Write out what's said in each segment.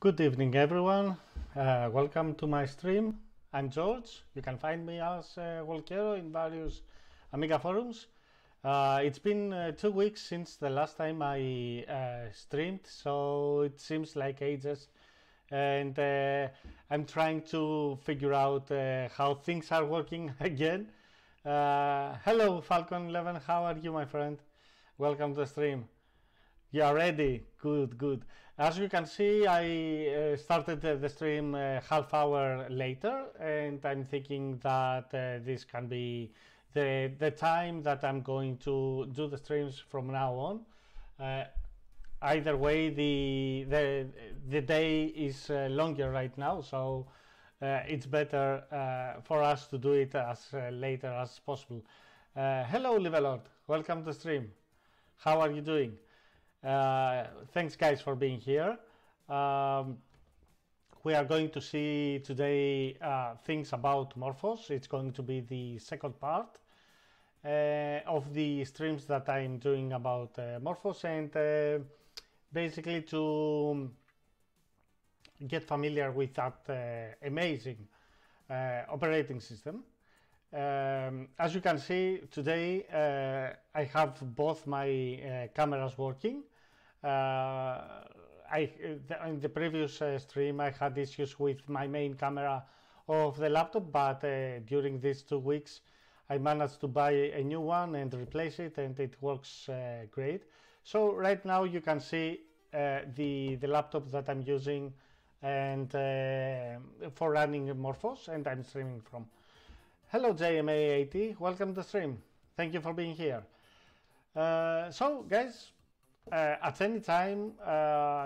Good evening, everyone. Welcome to my stream. I'm George. You can find me as walkero in various Amiga forums. It's been 2 weeks since the last time I streamed, so it seems like ages. And I'm trying to figure out how things are working again. Hello, Falcon11. How are you, my friend? Welcome to the stream. You are ready? Good, good. As you can see, I started the stream half hour later, and I'm thinking that this can be the time that I'm going to do the streams from now on. Either way, the day is longer right now, so it's better for us to do it as later as possible. Hello, Livelord. Welcome to the stream. How are you doing? Thanks, guys, for being here. We are going to see today things about MorphOS. It's going to be the second part of the streams that I'm doing about MorphOS, and basically to get familiar with that amazing operating system. As you can see, today I have both my cameras working. In the previous stream I had issues with my main camera of the laptop, but during these 2 weeks I managed to buy a new one and replace it, and it works great. So right now you can see the laptop that I'm using and for running MorphOS, and I'm streaming from. Hello, JMA80. Welcome to the stream. Thank you for being here. So, guys, at any time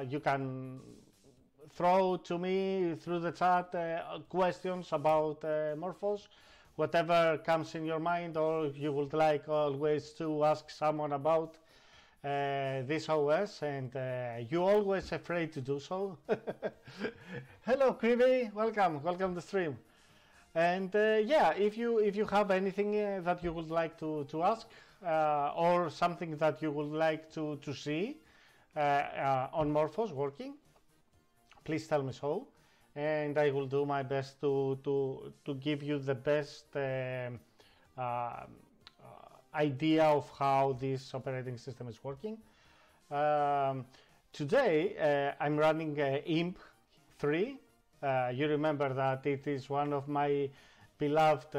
you can throw to me through the chat questions about MorphOS, whatever comes in your mind, or you would like always to ask someone about this OS, and you're always afraid to do so. Hello, Creamy. Welcome. Welcome to the stream. And yeah, if you have anything that you would like to ask or something that you would like to see on MorphOS working, please tell me so, and I will do my best to give you the best idea of how this operating system is working. Today I'm running Imp3. You remember that it is one of my beloved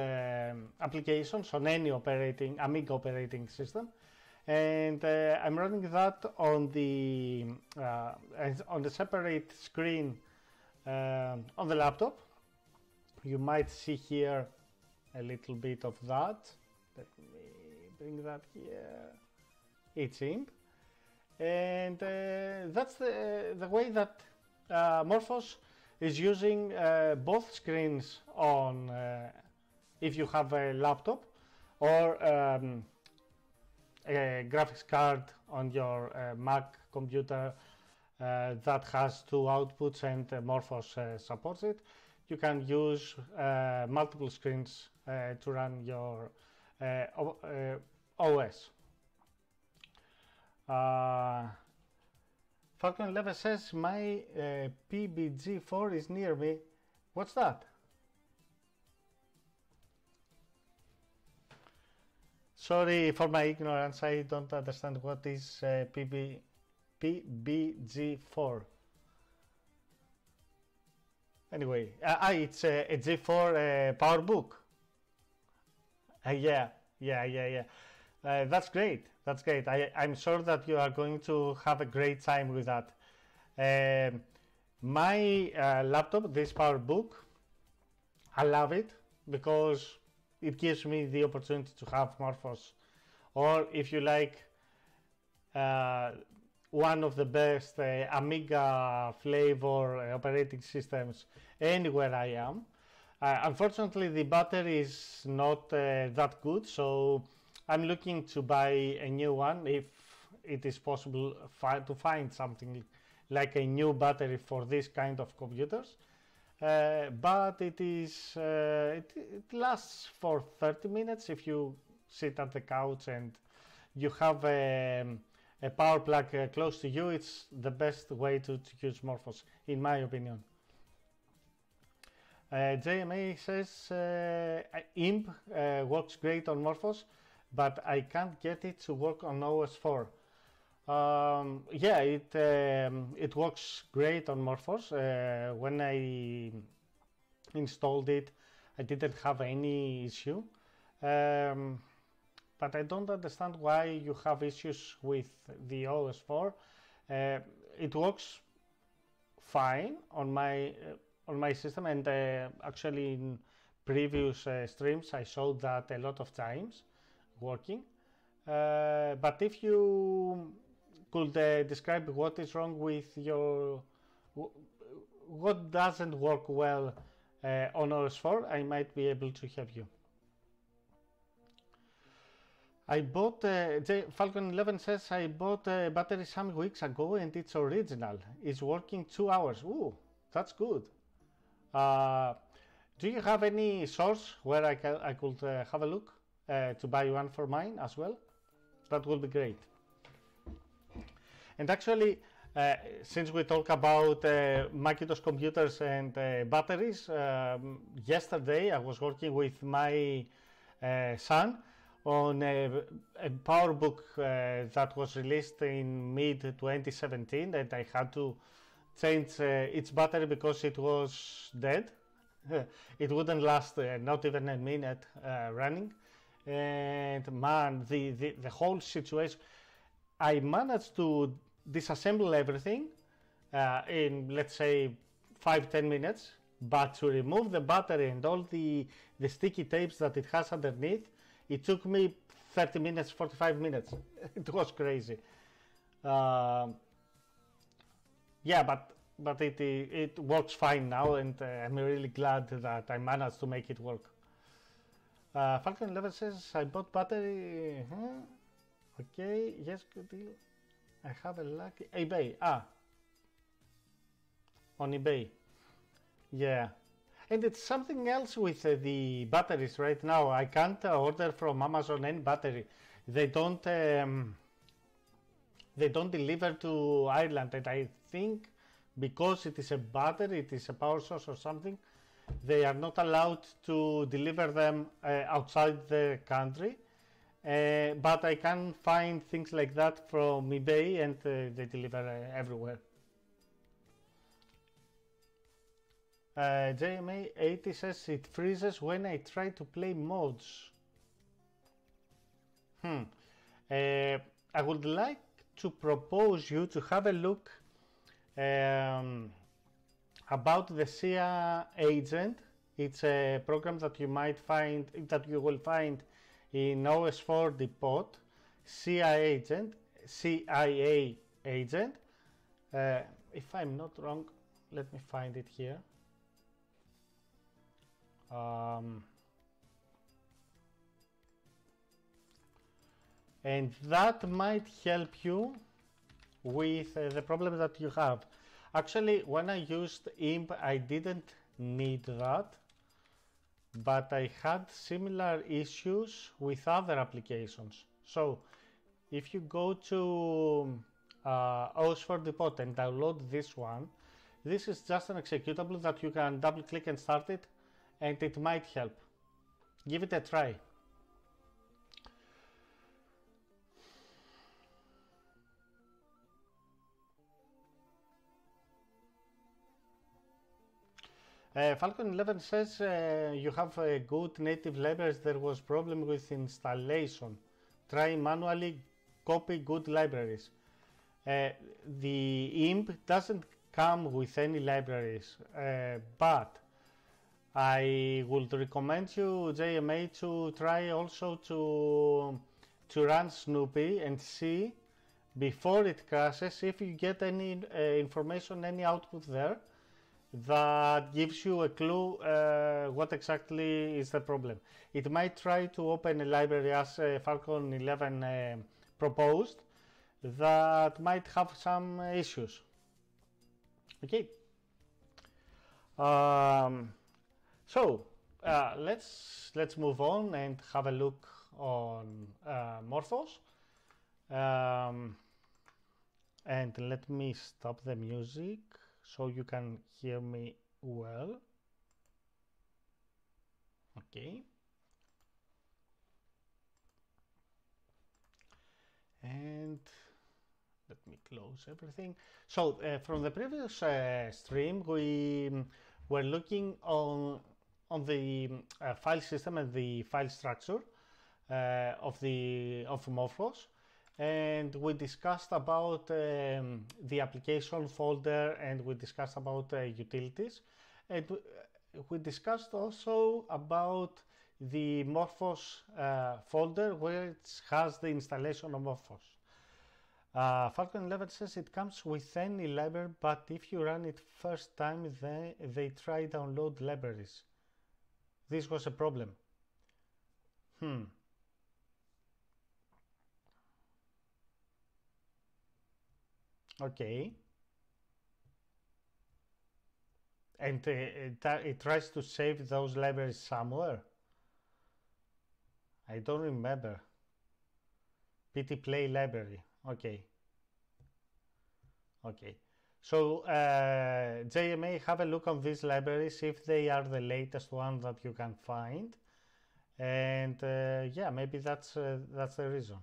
applications on any operating Amiga operating system, and I'm running that on the separate screen on the laptop. You might see here a little bit of that. Let me bring that here. It's Imp, and that's the way that MorphOS is using both screens on if you have a laptop or a graphics card on your Mac computer that has two outputs, and MorphOS supports it. You can use multiple screens to run your OS. Falcon11 says, my PBG4 is near me. What's that? Sorry for my ignorance, I don't understand what is PBG4. Anyway, it's a G4 PowerBook. Yeah. That's great. That's great. I'm sure that you are going to have a great time with that. My laptop, this PowerBook, I love it because it gives me the opportunity to have MorphOS, or if you like, one of the best Amiga flavor operating systems anywhere I am. Unfortunately, the battery is not that good, so I'm looking to buy a new one if it is possible to find something like a new battery for this kind of computers. But it lasts for 30 minutes if you sit at the couch and you have a power plug close to you, it's the best way to use MorphOS, in my opinion. JMA says Imp works great on MorphOS, but I can't get it to work on OS4. Yeah, it works great on MorphOS. When I installed it, I didn't have any issue. But I don't understand why you have issues with the OS4. It works fine on my system, and actually in previous streams I showed that a lot of times working. But if you could describe what is wrong with your, what doesn't work well on OS4, I might be able to help you. I bought, Falcon11 says, I bought a battery some weeks ago and it's original. It's working 2 hours. Ooh, that's good. Do you have any source where I could have a look to buy one for mine as well? That would be great. And actually, since we talk about Macintosh computers and batteries, yesterday I was working with my son on a PowerBook that was released in mid-2017, and I had to change its battery because it was dead. It wouldn't last not even a minute running. And man, the whole situation, I managed to disassemble everything in, let's say, 5-10 minutes, but to remove the battery and all the sticky tapes that it has underneath, it took me 30 minutes, 45 minutes. It was crazy. Yeah, but it works fine now, and I'm really glad that I managed to make it work. Falcon11 says, I bought battery. Okay, yes, good deal. I have a lucky eBay. Ah, on eBay. Yeah. And it's something else with the batteries right now. I can't order from Amazon any battery. They don't deliver to Ireland, and I think because it is a battery, it is a power source or something, they are not allowed to deliver them outside the country. But I can find things like that from eBay, and they deliver everywhere. JMA80 says it freezes when I try to play modes. I would like to propose you to have a look about the CIA agent. It's a program that you might find, that you will find in OS4 Depot. CIA agent. If I'm not wrong, let me find it here. And that might help you with the problem that you have. Actually, when I used Imp, I didn't need that, but I had similar issues with other applications. So if you go to OS4 Depot and download this one, this is just an executable that you can double click and start it, and it might help. Give it a try. Falcon11 says you have good native libraries. There was problem with installation. Try manually copy good libraries. The Imp doesn't come with any libraries, but I would recommend you, JMA, to try also to run Snoopy and see before it crashes if you get any information, any output there that gives you a clue what exactly is the problem. It might try to open a library as Falcon11 proposed that might have some issues. Okay. So let's move on and have a look on MorphOS. And let me stop the music so you can hear me well. Okay. And let me close everything. So from the previous stream, we were looking on the file system and the file structure of MorphOS, and we discussed about the application folder, and we discussed about utilities, and we discussed also about the MorphOS folder, which has the installation of MorphOS. Falcon11 says it comes with any library, but if you run it first time, they try download libraries. This was a problem. Okay. And it tries to save those libraries somewhere. I don't remember. PTPlay library. Okay. Okay. So JMA, have a look on these libraries if they are the latest one that you can find, and yeah, maybe that's the reason.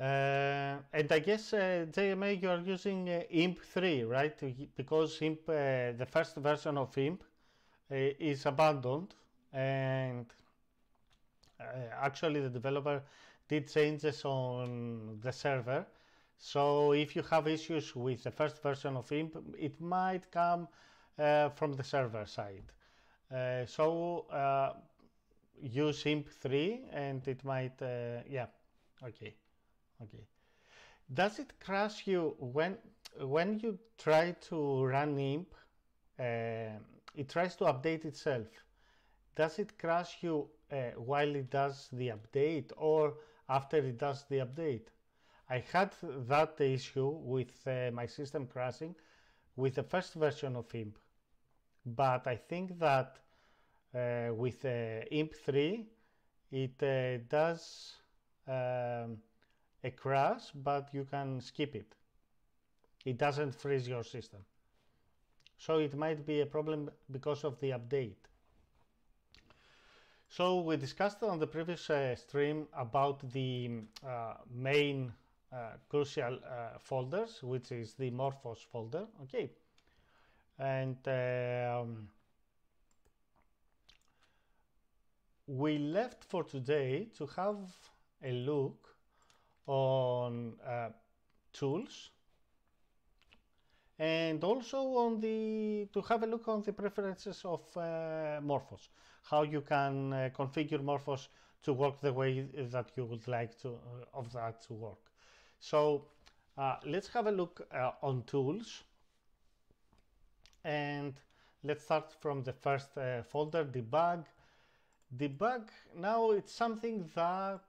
And I guess JMA, you are using Imp3, right? Because Imp, the first version of Imp is abandoned, and actually the developer did changes on the server. So if you have issues with the first version of Imp, it might come from the server side. So use Imp3 and it might, yeah, okay, okay. Does it crash you when you try to run Imp? It tries to update itself. Does it crash you while it does the update or after it does the update? I had that issue with my system crashing with the first version of Imp, but I think that with Imp3 it does a crash, but you can skip it. It doesn't freeze your system. So it might be a problem because of the update. So we discussed on the previous stream about the main crucial folders, which is the MorphOS folder, okay, and we left for today to have a look on tools, and also on the to have a look on the preferences of MorphOS. How you can configure MorphOS to work the way that you would like to of that to work. So let's have a look on tools, and let's start from the first folder, debug. Debug now, it's something that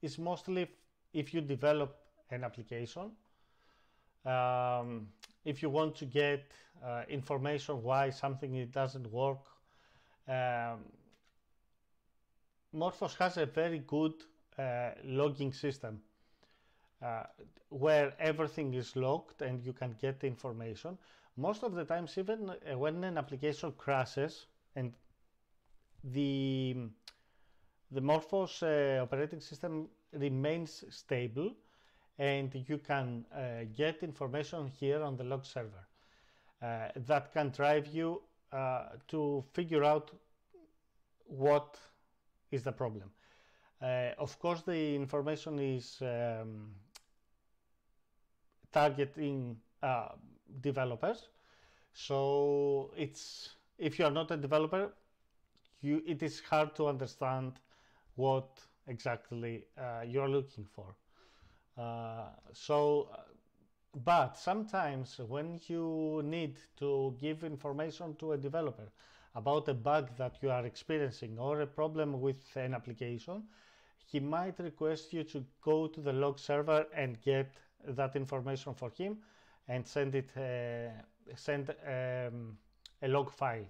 is mostly if you develop an application, if you want to get information why something it doesn't work. MorphOS has a very good logging system where everything is logged and you can get information. Most of the times, even when an application crashes and the MorphOS operating system remains stable, and you can get information here on the log server that can drive you to figure out what is the problem. Of course, the information is targeting developers. So it's if you are not a developer, it is hard to understand what exactly you are looking for. So. But sometimes when you need to give information to a developer about a bug that you are experiencing or a problem with an application, he might request you to go to the log server and get that information for him and send it, a log file.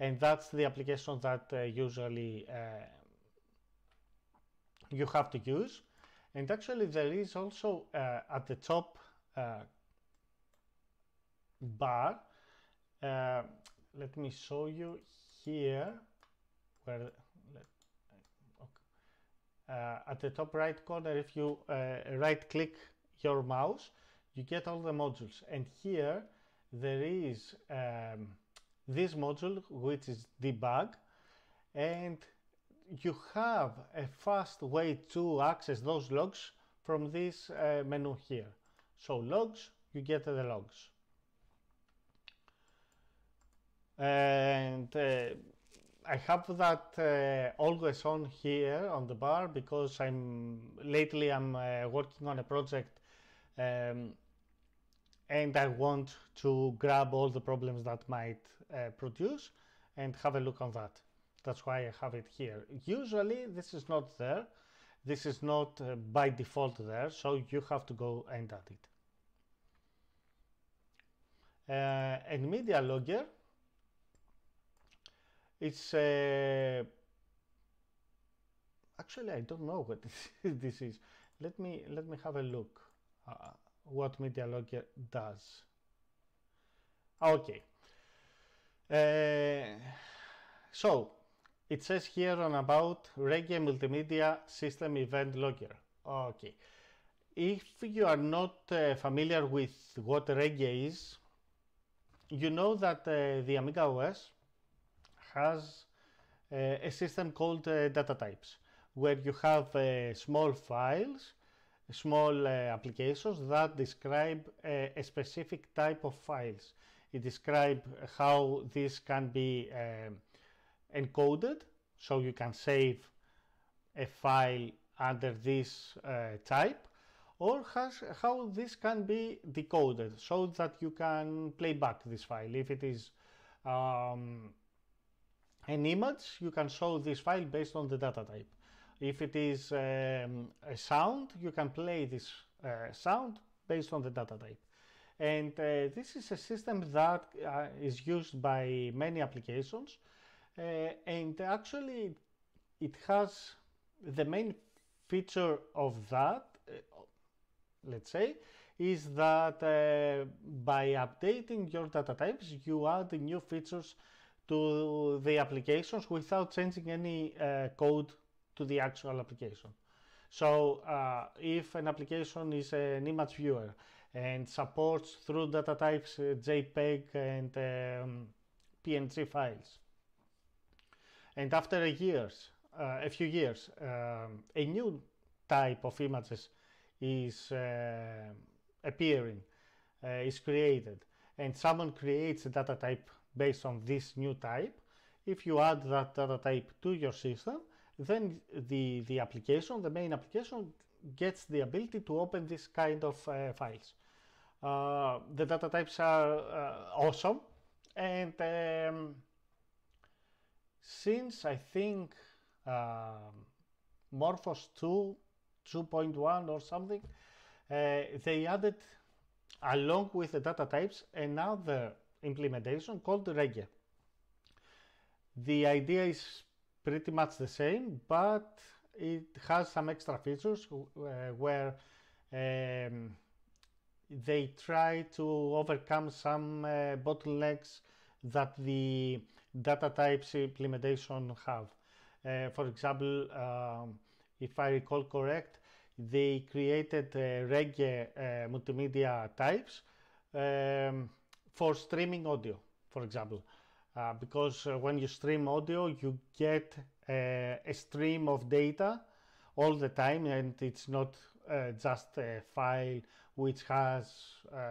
And that's the application that usually you have to use. And actually there is also at the top bar, let me show you here, where at the top right corner, if you right click your mouse, you get all the modules. And here there is this module, which is Debug, and you have a fast way to access those logs from this menu here. So logs, you get the logs. And I have that always on here on the bar, because lately I'm working on a project and I want to grab all the problems that might produce and have a look on that. That's why I have it here. Usually this is not there. This is not by default there, so you have to go and add it. And media logger, it's actually I don't know what this is. Let me have a look what media logger does. Okay, so it says here on about Reggae multimedia system event logger. Okay, if you are not familiar with what Reggae is, you know that the Amiga OS has a system called data types, where you have small files, small applications that describe a specific type of files. It describes how this can be encoded, so you can save a file under this type, or how this can be decoded, so that you can play back this file. If it is an image, you can show this file based on the data type. If it is a sound, you can play this sound based on the data type. And this is a system that is used by many applications, and actually it has the main feature of that, let's say, is that by updating your data types, you add new features to the applications without changing any code to the actual application. So if an application is an image viewer and supports through data types JPEG and PNG files, and after a few years a new type of images is appearing, is created, and someone creates a data type based on this new type, if you add that data type to your system, then the application, the main application, gets the ability to open this kind of files. The data types are awesome, and since I think MorphOS 2, 2.1 or something, they added, along with the data types, another implementation called Reggae. The idea is pretty much the same, but it has some extra features where they try to overcome some bottlenecks that the data types implementation have. For example, if I recall correct, they created Reggae multimedia types for streaming audio, for example, because when you stream audio, you get a stream of data all the time, and it's not just a file which has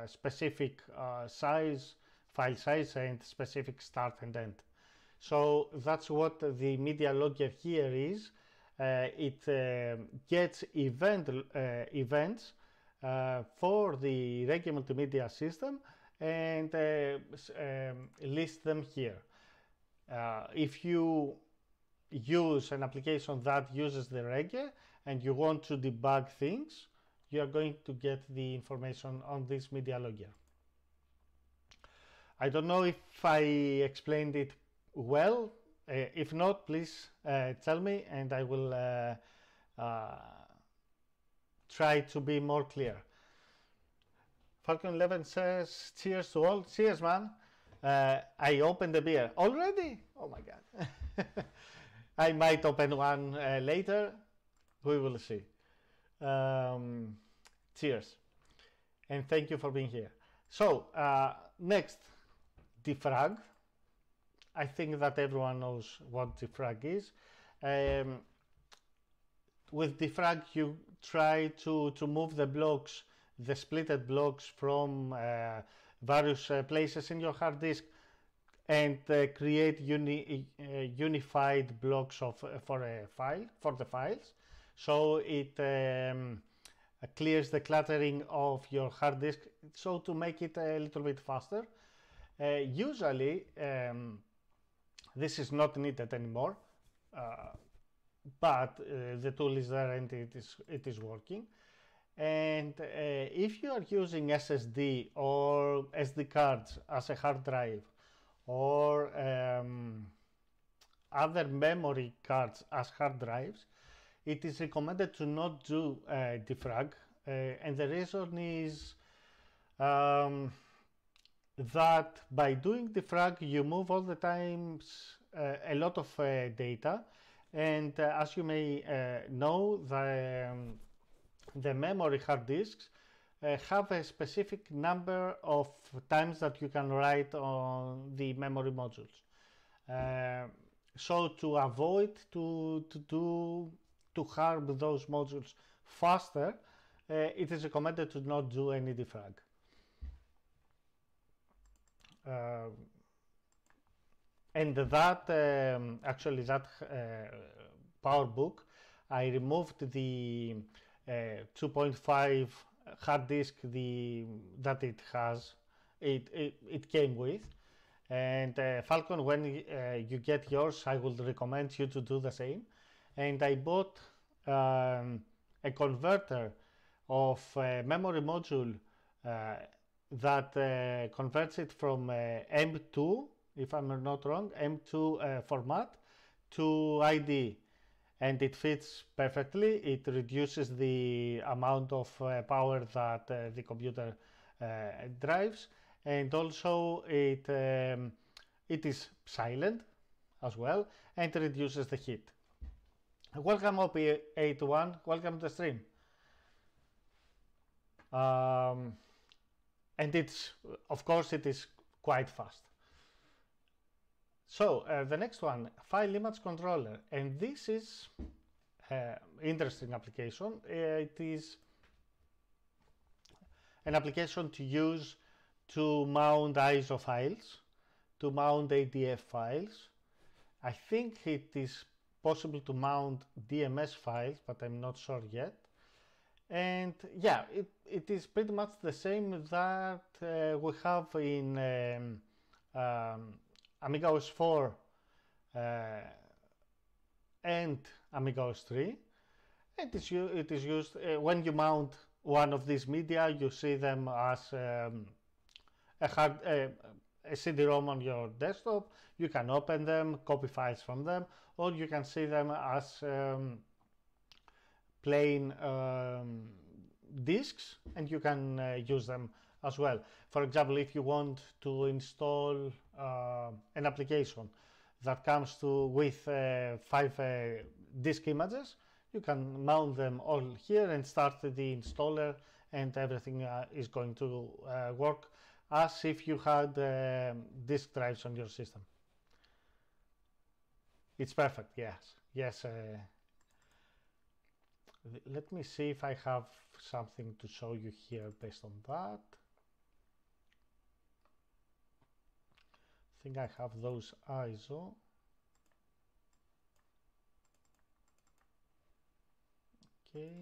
specific size, file size, and specific start and end. So that's what the media logger here is. It gets events for the Reggae multimedia system, and list them here. If you use an application that uses the Reggae and you want to debug things, you are going to get the information on this media logger. I don't know if I explained it well. If not, please tell me, and I will try to be more clear. Falcon11 says, cheers to all. Cheers, man. I opened the beer. Already? Oh, my God. I might open one later. We will see. Cheers. And thank you for being here. So, next, Defrag. I think that everyone knows what Defrag is. With Defrag, you try to move the blocks, the splitted blocks from various places in your hard disk and create unified blocks of, for a file, for the files. So it clears the cluttering of your hard disk, so to make it a little bit faster. Usually, this is not needed anymore, but the tool is there and it is working. And if you are using SSD or SD cards as a hard drive, or other memory cards as hard drives, it is recommended to not do defrag. And the reason is that by doing defrag, you move all the times a lot of data. And as you may know, the memory hard disks have a specific number of times that you can write on the memory modules. So to avoid to harm those modules faster, it is recommended to not do any defrag. And that, actually, that PowerBook, I removed the 2.5 hard disk that it has, it came with. And Falcon, when you get yours, I would recommend you to do the same. And I bought a converter of a memory module that converts it from M2, if I'm not wrong, M2 format to IDE. And it fits perfectly. It reduces the amount of power that the computer drives, and also it is silent as well, and reduces the heat. Welcome OP81, welcome to the stream. And it's, of course, it is quite fast. So the next one, file image controller, and this is interesting application. It is an application to use to mount ISO files, to mount ADF files. I think it is possible to mount DMS files, but I'm not sure yet. And yeah, it is pretty much the same that we have in Amiga OS 4 and Amiga OS 3. It is used when you mount one of these media, you see them as a CD-ROM on your desktop. You can open them, copy files from them, or you can see them as plain disks, and you can use them as well. For example, if you want to install an application that comes with five disk images, you can mount them all here and start the installer, and everything is going to work as if you had disk drives on your system. It's perfect, yes. Yes. Let me see if I have something to show you here based on that. I think I have those ISO. Okay.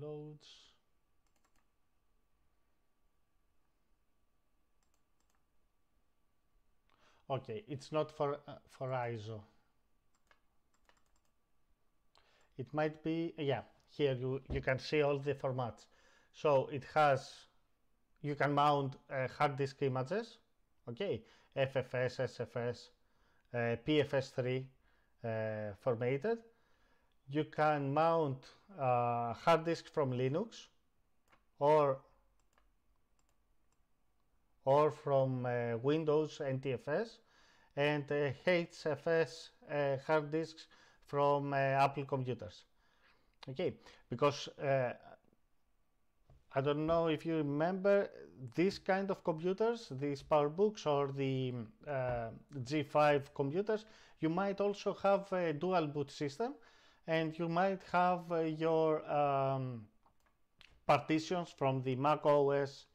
Downloads. Okay, it's not for ISO. It might be, yeah, here you can see all the formats. So it has, you can mount hard disk images, okay, FFS, SFS, PFS3 formatted. you can mount hard disk from Linux or from Windows NTFS and HFS hard disks from Apple computers. Okay, because I don't know if you remember these kind of computers, these PowerBooks or the G5 computers, you might also have a dual boot system and you might have your partitions from the Mac OS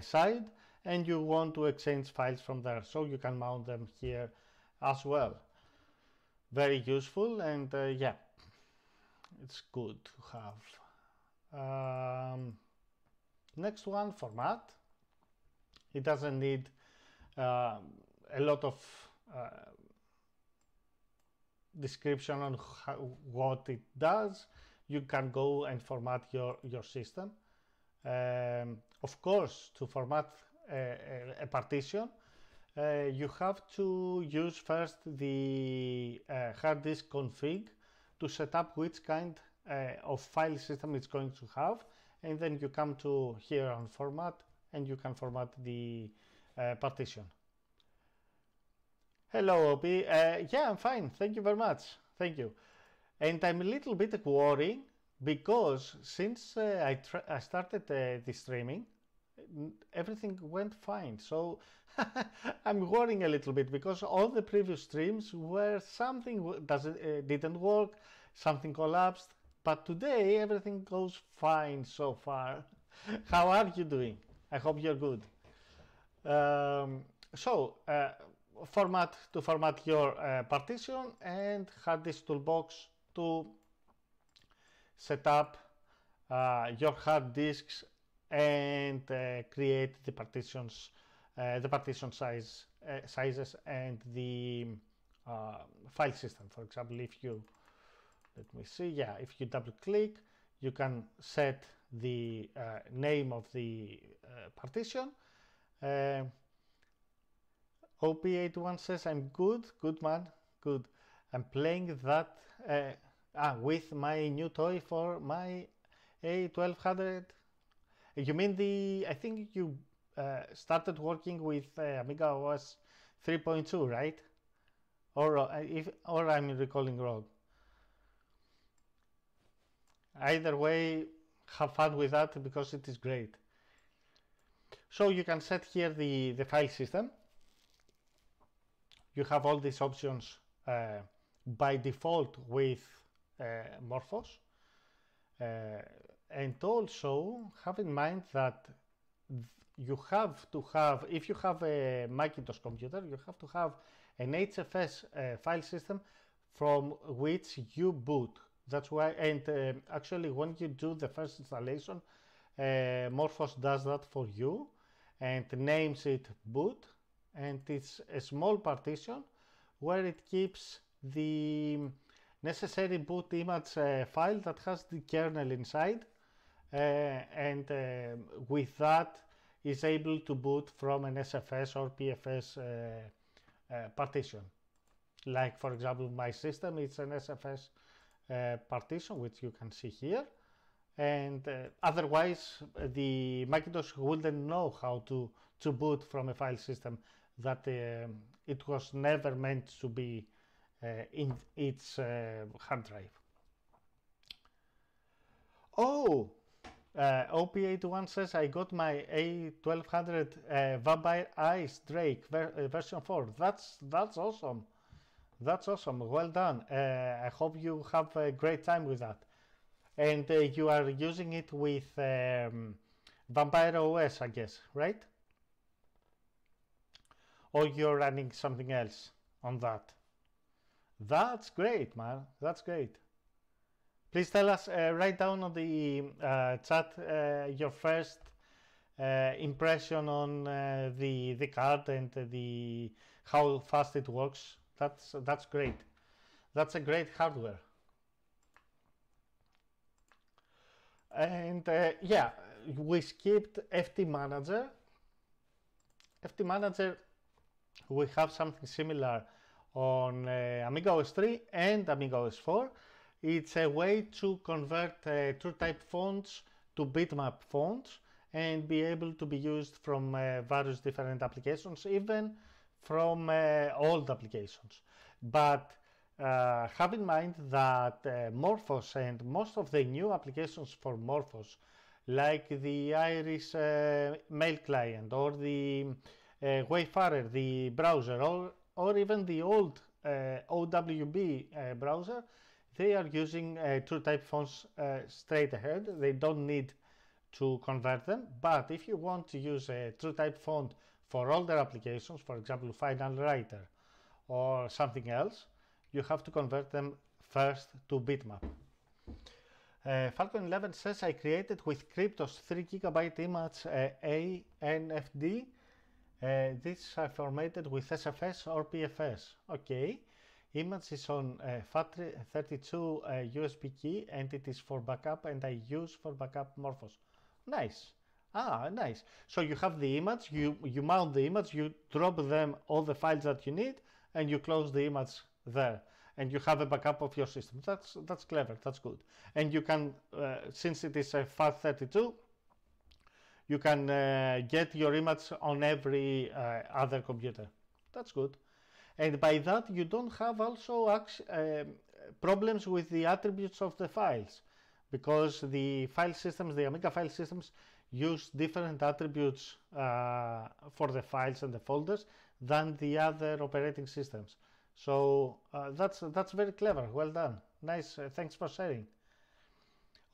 side and you want to exchange files from there, so you can mount them here as well. Very useful, and yeah, it's good to have. Next one, format. It doesn't need a lot of description on what it does. You can go and format your system. Of course, to format a partition, you have to use first the hard disk config to set up which kind of file system it's going to have, and then you come to here on format and you can format the partition. Hello OP, yeah, I'm fine, thank you very much, thank you. And I'm a little bit worried because since I started the streaming, everything went fine, so I'm worrying a little bit because all the previous streams were something didn't work, something collapsed, but today everything goes fine so far. How are you doing? I hope you're good. To format your partition, and hard disk toolbox to set up your hard disks and create the partitions, the partition sizes, and the file system. For example, if you, let me see, yeah, if you double click, you can set the name of the partition. OP81 says, I'm good, good man, good. I'm playing that with my new toy for my A1200. You mean the, I think you started working with Amiga OS 3.2, right? Or I'm recalling wrong. Either way, have fun with that because it is great. So you can set here the file system. You have all these options by default with MorphOS. And also have in mind that you have to have, if you have a Macintosh computer, you have to have an HFS file system from which you boot. That's why, and actually when you do the first installation, MorphOS does that for you and names it boot, and it's a small partition where it keeps the necessary boot image file that has the kernel inside, and with that is able to boot from an SFS or PFS partition. Like for example, my system, it's an SFS partition, which you can see here, and otherwise the Macintosh wouldn't know how to boot from a file system that it was never meant to be in its hard drive. Oh, OP81 says, I got my A1200 Vampire ICE Drake version 4. That's awesome. That's awesome. Well done. I hope you have a great time with that. And you are using it with Vampire OS, I guess, right? Or you're running something else on that. That's great, man. That's great. Please tell us, write down on the chat your first impression on the card and the how fast it works. That's great. That's a great hardware. And yeah, we skipped FT Manager. FT Manager, we have something similar on Amiga OS 3 and Amiga OS 4. It's a way to convert TrueType fonts to bitmap fonts and be able to be used from various different applications, even from old applications. But have in mind that MorphOS and most of the new applications for MorphOS, like the Iris mail client or the Wayfarer, the browser, or even the old OWB browser, they are using TrueType fonts straight ahead. They don't need to convert them. But if you want to use a TrueType font for older applications, for example, Final Writer or something else, you have to convert them first to bitmap. Falcon11 says, I created with Cryptos 3 GB image ANFD. These are formatted with SFS or PFS. Okay. Image is on FAT32 USB key, and it is for backup, and I use for backup MorphOS. Nice. Ah, nice. So you have the image, you mount the image, you drop them all the files that you need, and you close the image there, and you have a backup of your system. That's clever, that's good. And you can, since it is a FAT32, you can get your image on every other computer. That's good. And by that, you don't have also problems with the attributes of the files, because the file systems, the Amiga file systems, use different attributes for the files and the folders than the other operating systems. So that's very clever. Well done. Nice. Thanks for sharing.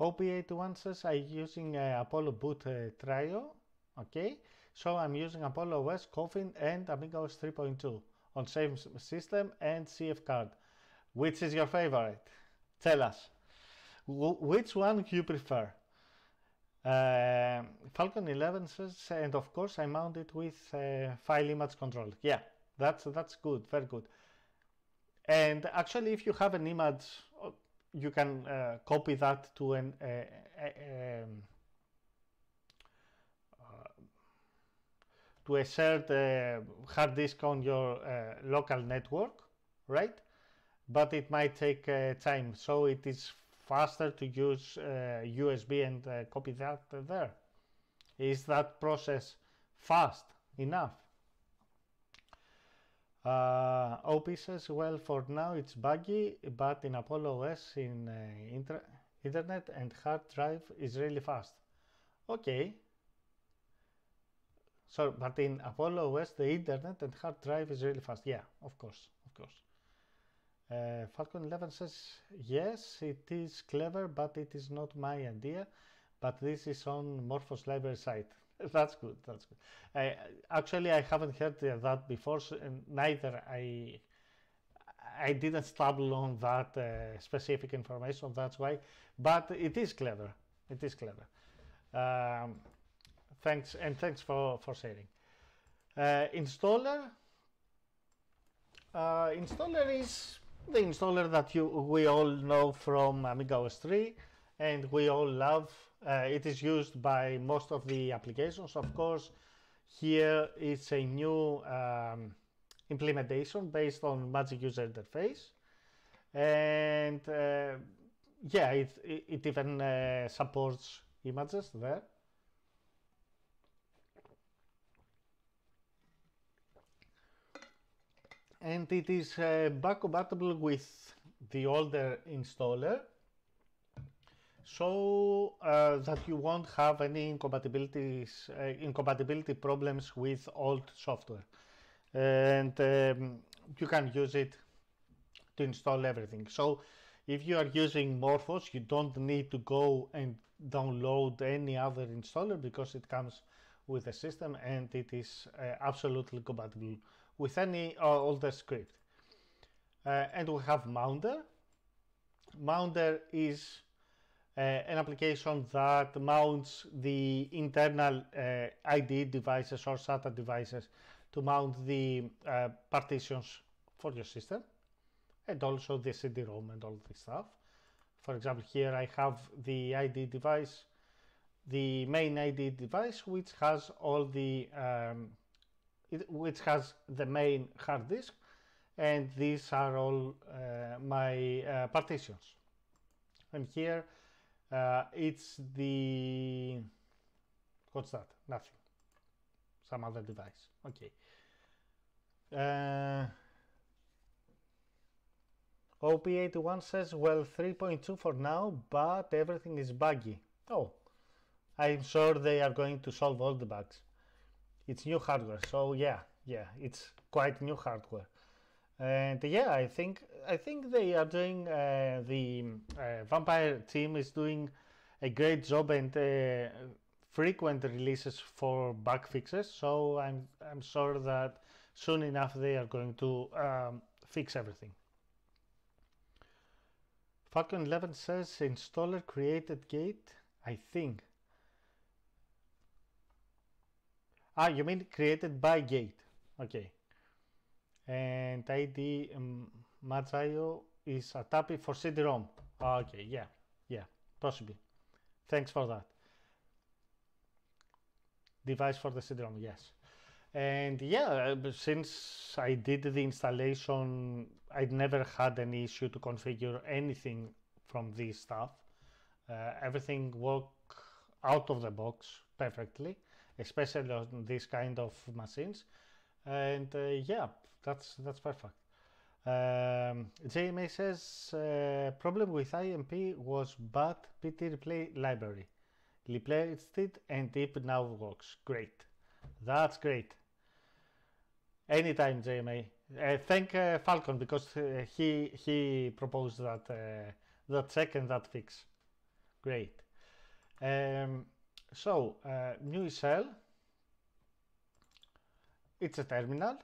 OP81 says, I'm using Apollo Boot Trio. Okay. So I'm using Apollo OS, Coffin, and Amiga OS 3.2. on same system and CF card. Which is your favorite? Tell us. Which one you prefer? Falcon11 says, and of course I mount it with file image control. Yeah, that's good, very good. And actually, if you have an image, you can copy that to an to a shared hard disk on your local network, right? But it might take time, so it is faster to use USB and copy that there. Is that process fast enough? OP says, well, for now it's buggy, but in Apollo OS, in internet and hard drive is really fast. Okay. So, but in Apollo OS, the internet and hard drive is really fast. Yeah, of course, of course. Falcon11 says, yes, it is clever, but it is not my idea. But this is on MorphOS library site. That's good, that's good. Actually, I haven't heard that before, so, and neither I didn't stumble on that specific information, that's why. But it is clever, it is clever. Thanks, and thanks for sharing. Installer. Installer is the installer that we all know from Amiga OS 3 and we all love. It is used by most of the applications, of course. Here it's a new implementation based on Magic User Interface. And yeah, it even supports images there. And it is back compatible with the older installer, so that you won't have any incompatibility problems with old software. And you can use it to install everything. So if you are using MorphOS, you don't need to go and download any other installer, because it comes with the system and it is absolutely compatible with any older script. And we have Mounder. Mounder is an application that mounts the internal IDE devices or SATA devices to mount the partitions for your system, and also the CD-ROM and all this stuff. For example, here I have the IDE device, the main IDE device, which has all the which has the main hard disk, and these are all my partitions. I'm here. It's the, what's that? Nothing. Some other device. Okay. OP81 says, well, 3.2 for now, but everything is buggy. Oh, I'm sure they are going to solve all the bugs. It's new hardware, so yeah, it's quite new hardware. And yeah, I think they are doing, the Vampire team is doing a great job and frequent releases for bug fixes. So I'm sure that soon enough they are going to fix everything. Falcon11 says installer created gate, I think. Ah, you mean created by gate? Okay. And ID Matsayo is a TAPI for CD-ROM. Okay, yeah, possibly. Thanks for that. Device for the CD-ROM, yes. And yeah, since I did the installation, I never had any issue to configure anything from this stuff. Everything worked out of the box perfectly, especially on this kind of machines. And yeah, that's perfect. JMA says problem with IMP was bad PT replay library. Replaced it and it now works. Great. That's great. Anytime, JMA. Thank Falcon, because he proposed that that check and that fix. Great. So new shell. It's a terminal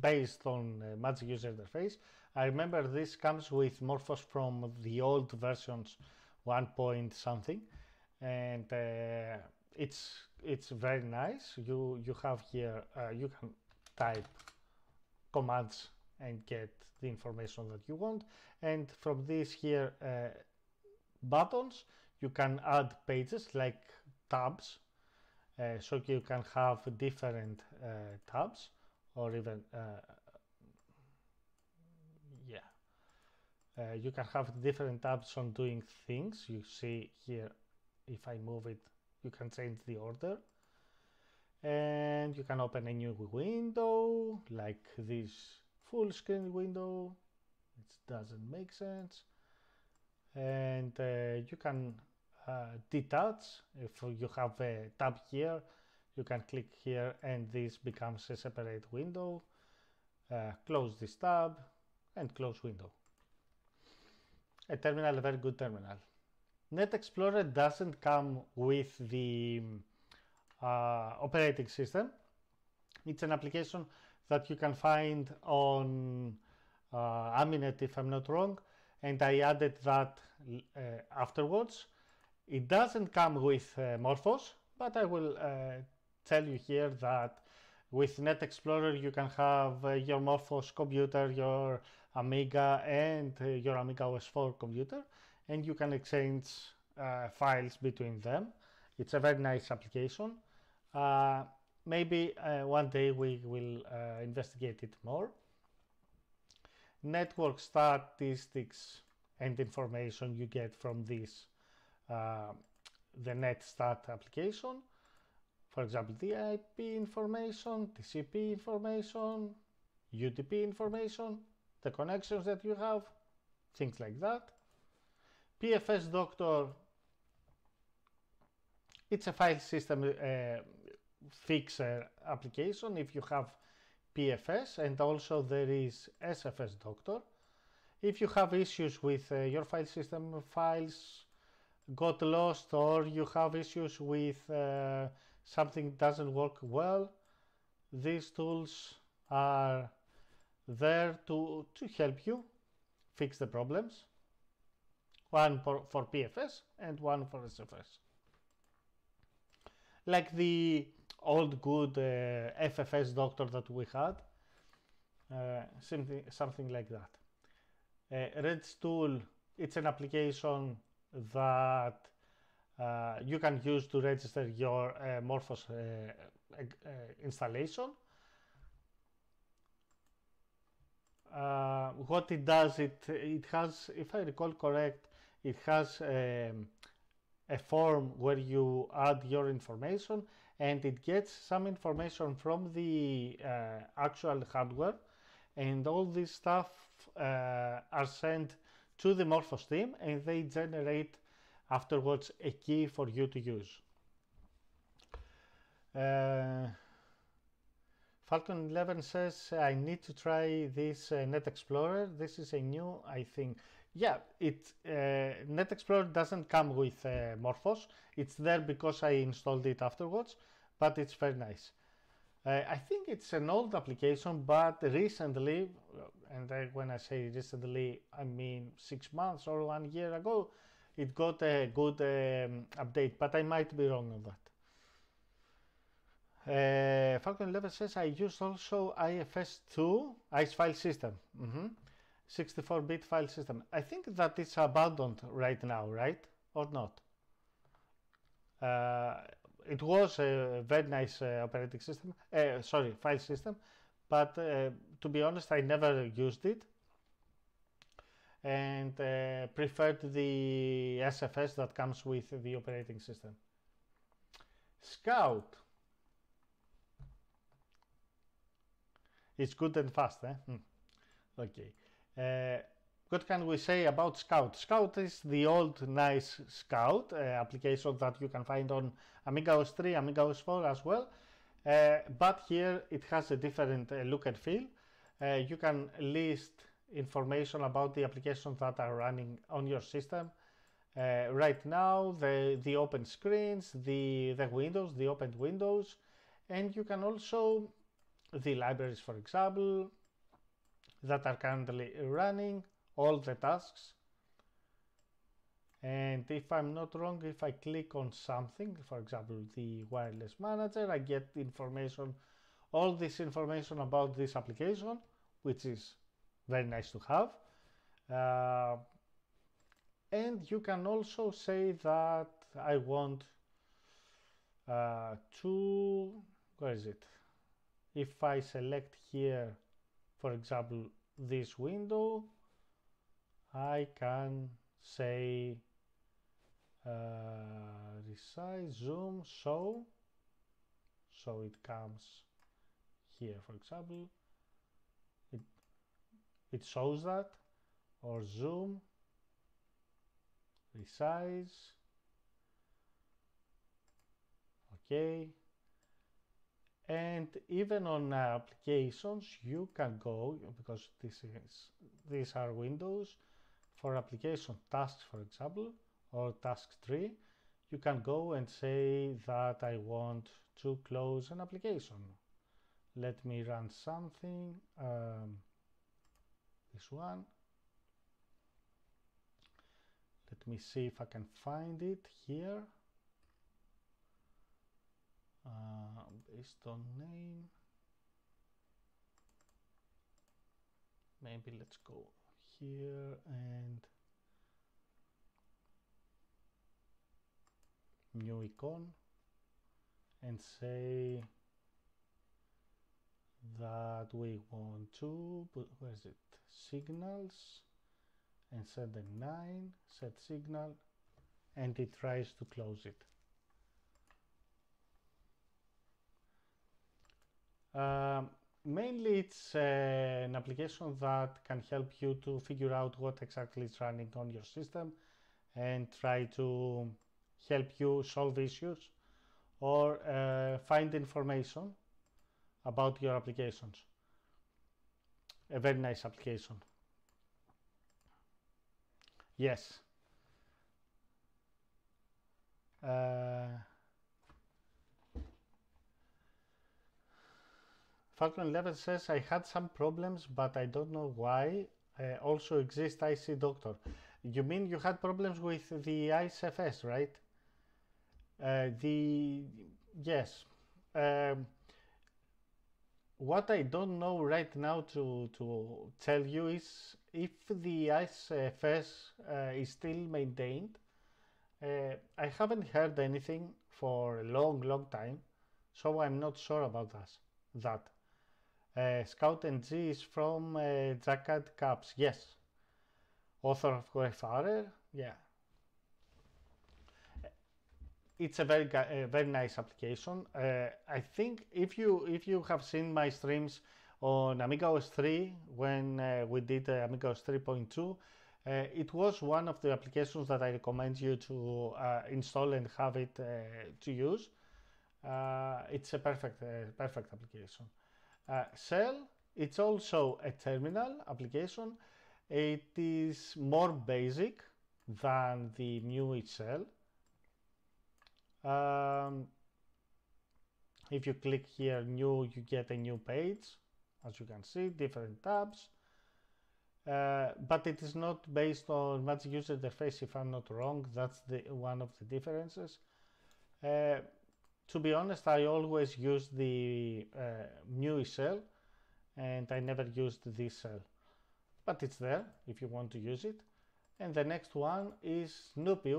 based on Magic User Interface. I remember this comes with MorphOS from the old versions, 1 point something, and it's very nice. You have here you can type commands and get the information that you want. And from this here buttons, you can add pages like tabs. So you can have different tabs, or even you can have different tabs on doing things. You see here, if I move it, you can change the order, and you can open a new window like this full screen window. It doesn't make sense. And you can detach. If you have a tab here, you can click here and this becomes a separate window. Close this tab and close window. A terminal, a very good terminal. Net Explorer doesn't come with the operating system. It's an application that you can find on Aminet, if I'm not wrong, and I added that afterwards. It doesn't come with MorphOS, but I will tell you here that with Net Explorer you can have your MorphOS computer, your Amiga, and your Amiga OS 4 computer, and you can exchange files between them. It's a very nice application. Maybe one day we will investigate it more. Network statistics and information you get from this. The NetStat application, for example, the IP information, TCP information, UDP information, the connections that you have, things like that. PFS Doctor, it's a file system fixer application if you have PFS, and also there is SFS Doctor. If you have issues with your file system, files got lost, or you have issues with something doesn't work well, these tools are there to help you fix the problems. One for PFS and one for SFS. Like the old good FFS doctor that we had, something like that. Red's tool, it's an application that you can use to register your MorphOS installation. what it does, it has, if I recall correct, it has a form where you add your information, and it gets some information from the actual hardware, and all this stuff are sent to the MorphOS team, and they generate afterwards a key for you to use. Falcon11 says, I need to try this Net Explorer. This is a new, I think. Yeah, Net Explorer doesn't come with MorphOS. It's there because I installed it afterwards, but it's very nice. I think it's an old application, but recently, and when I say recently, I mean 6 months or 1 year ago, it got a good update, but I might be wrong on that. Falcon11 says, I used also IFS2, ICE file system, 64-bit file system. I think that it's abandoned right now, right? Or not? It was a very nice operating system, sorry, file system, but to be honest, I never used it, and preferred the SFS that comes with the operating system. Scout. It's good and fast, eh? Okay. What can we say about Scout? Scout is the old nice Scout application that you can find on Amiga OS 3, Amiga OS 4 as well. But here it has a different look and feel. You can list information about the applications that are running on your system. Right now, the open screens, the windows, the opened windows, and you can also the libraries, for example, that are currently running, all the tasks. And if I'm not wrong, if I click on something, for example, the wireless manager, I get information, all this information about this application, which is very nice to have. And you can also say that I want to, where is it? If I select here, for example, this window, I can say resize, zoom, show. So it comes here, for example. It shows that, or zoom, resize. Okay. And even on applications, you can go, because these are windows, for application tasks, for example, or task tree, you can go and say that I want to close an application. Let me run something, this one. Let me see if I can find it here. Based on name, maybe let's go here and new icon and say that we want to, where is it, signals, and set the 9, set signal, and it tries to close it. Mainly it's an application that can help you to figure out what exactly is running on your system and try to help you solve issues or find information about your applications. A very nice application. Yes. Falcon11 says, I had some problems, but I don't know why. Also exists IC Doctor. You mean you had problems with the ICFS, right? Yes. What I don't know right now to tell you is if the ICFS is still maintained. I haven't heard anything for a long, long time, so I'm not sure about that. Scout NG is from Jacket Caps, yes. Author of Wayfarer, yeah. It's a very nice application. I think if you have seen my streams on AmigaOS 3 when we did AmigaOS 3.2, it was one of the applications that I recommend you to install and have it to use. It's a perfect application. Shell, it's also a terminal application. It is more basic than the new shell. If you click here new, you get a new page, as you can see, different tabs. But it is not based on Magic User Interface, if I'm not wrong. That's one of the differences. To be honest, I always use the new shell, and I never used this shell. But it's there if you want to use it. And the next one is Snoopy,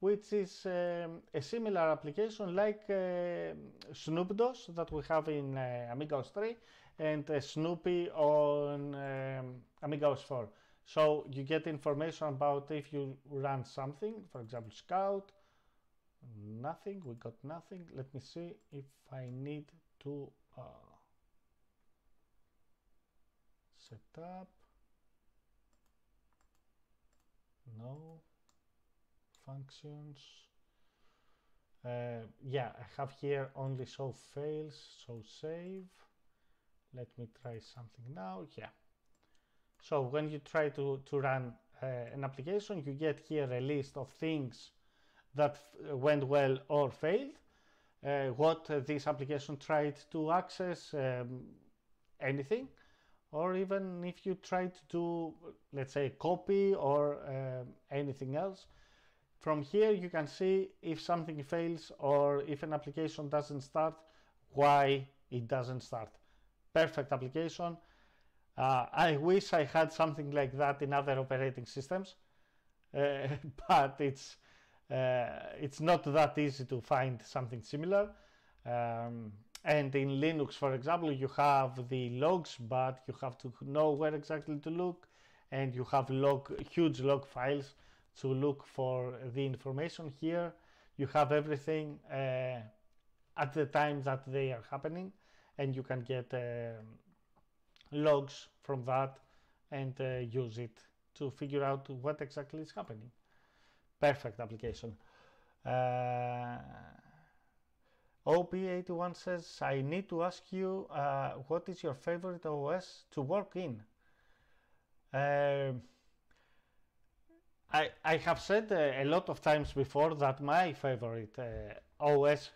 which is a similar application like SnoopDOS that we have in AmigaOS 3 and Snoopy on AmigaOS 4. So you get information about if you run something, for example Scout, nothing, we got nothing. Let me see if I need to set up, no. Functions, yeah, I have here only show fails, show save. Let me try something now. Yeah, so when you try to run an application, you get here a list of things that went well or failed, what this application tried to access, anything, or even if you tried to do, let's say, copy or anything else. From here you can see if something fails or if an application doesn't start, why it doesn't start. Perfect application. I wish I had something like that in other operating systems, but it's not that easy to find something similar. And in Linux, for example, you have the logs, but you have to know where exactly to look, and you have huge log files to look for the information. Here you have everything at the time that they are happening, and you can get logs from that and use it to figure out what exactly is happening. Perfect application. OP81 says, I need to ask you what is your favorite OS to work in? I have said a lot of times before that my favorite OS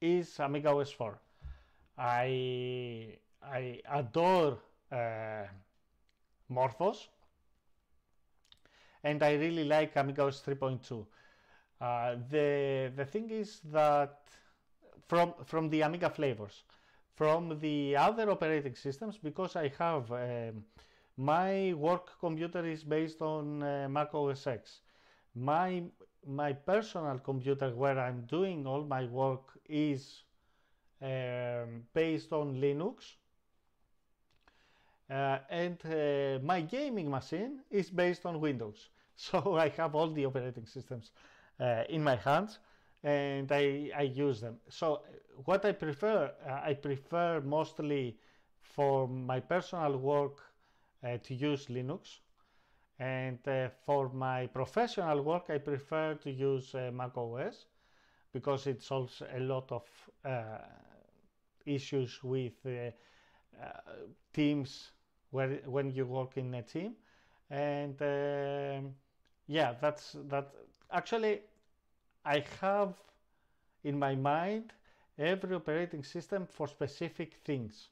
is AmigaOS 4. I adore MorphOS, and I really like AmigaOS 3.2. The thing is that from the Amiga flavors, from the other operating systems, because I have my work computer is based on Mac OS X. My personal computer where I'm doing all my work is based on Linux. And my gaming machine is based on Windows. So I have all the operating systems in my hands, and I use them. So what I prefer mostly for my personal work to use Linux, and for my professional work I prefer to use Mac OS because it solves a lot of issues with teams when you work in a team, and yeah, that's that. Actually, I have in my mind every operating system for specific things.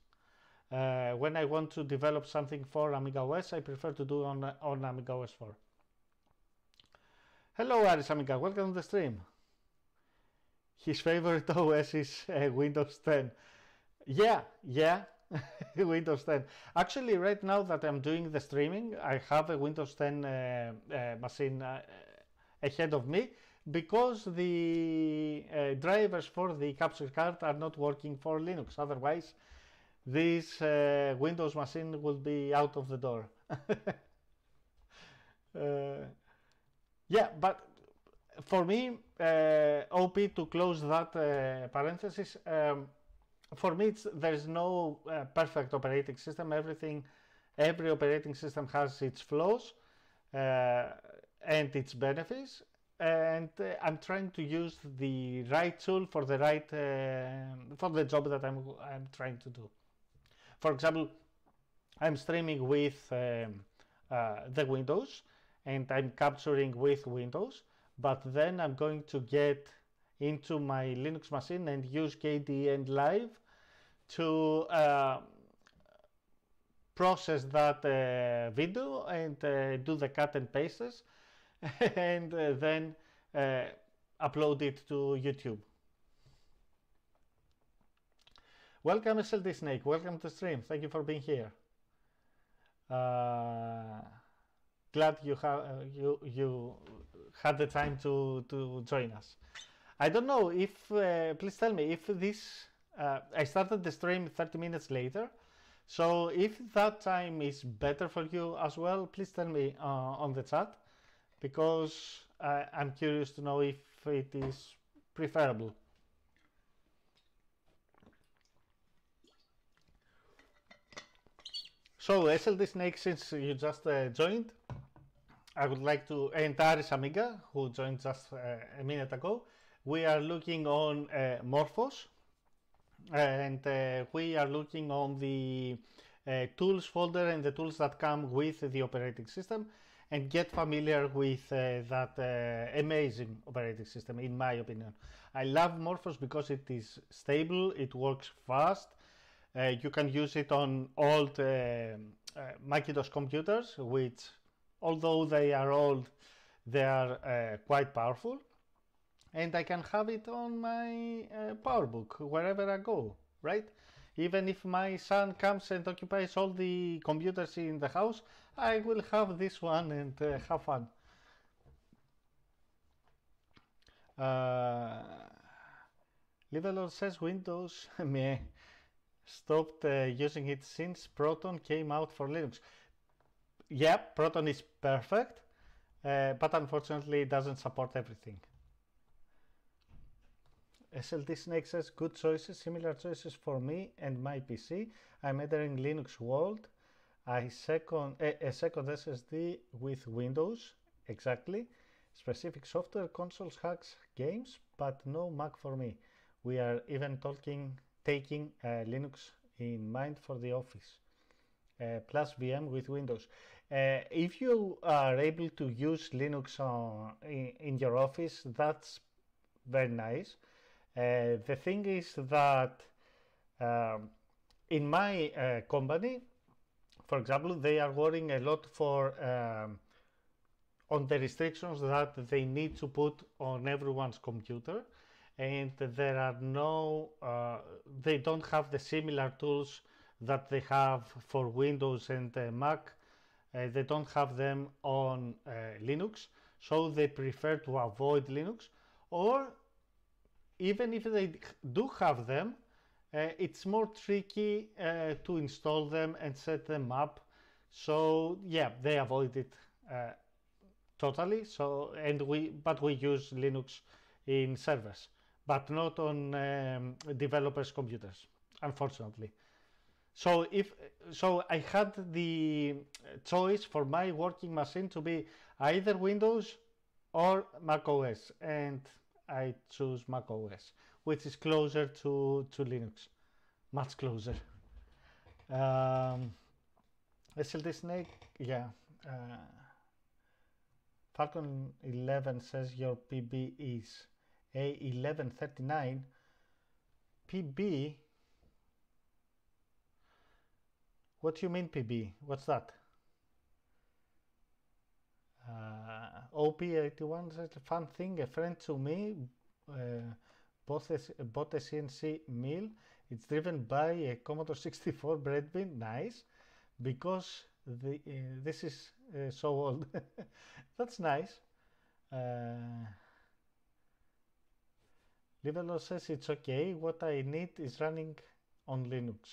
When I want to develop something for AmigaOS, I prefer to do on AmigaOS 4. Hello, Aris Amiga, welcome to the stream. His favorite OS is Windows 10. Yeah, Windows 10. Actually, right now that I'm doing the streaming, I have a Windows 10 machine ahead of me because the drivers for the capture card are not working for Linux. Otherwise, this Windows machine will be out of the door. Yeah, but for me, OP, to close that parenthesis, for me there's no perfect operating system. Every operating system has its flaws and its benefits, and I'm trying to use the right tool for the right for the job that I'm trying to do. For example, I'm streaming with the Windows and I'm capturing with Windows, but then I'm going to get into my Linux machine and use KDE Live to process that video and do the cut and pastes and then upload it to YouTube. Welcome SLD Snake, welcome to stream, thank you for being here. Glad you had the time to join us. I don't know if, please tell me if this, I started the stream 30 minutes later, so if that time is better for you as well, please tell me on the chat, because I'm curious to know if it is preferable. So SLD Snake, since you just joined, I would like to, and Aris Amiga, who joined just a minute ago, we are looking on MorphOS, and we are looking on the tools folder and the tools that come with the operating system, and get familiar with that amazing operating system, in my opinion. I love MorphOS because it is stable, it works fast, you can use it on old Macintosh computers, which, although they are old, they are quite powerful. And I can have it on my PowerBook wherever I go, right? Even if my son comes and occupies all the computers in the house, I will have this one and have fun. Livelord says Windows stopped using it since Proton came out for Linux. Yeah, Proton is perfect, but unfortunately it doesn't support everything. SLD Snake says, good choices, similar choices for me and my PC. I'm entering Linux world. I second a second SSD with Windows, exactly. Specific software, consoles, hacks, games, but no Mac for me. We are even taking Linux in mind for the office, plus VM with Windows. If you are able to use Linux in your office, that's very nice. The thing is that in my company, for example, they are worrying a lot for on the restrictions that they need to put on everyone's computer, and there are no, they don't have the similar tools that they have for Windows and Mac. They don't have them on Linux, so they prefer to avoid Linux, or even if they do have them, it's more tricky to install them and set them up. So yeah, they avoid it totally. So, and but we use Linux in servers, but not on developers' computers, unfortunately. So I had the choice for my working machine to be either Windows or Mac OS, and I choose Mac OS, which is closer to Linux, much closer. SLD Snake, yeah. Falcon11 says your PB is A1139. PB? What do you mean PB? What's that? OP81 says, fun thing, a friend to me bought a CNC mill. It's driven by a Commodore 64 breadbin. Nice, because the this is so old. That's nice. Livelord says it's okay. What I need is running on Linux.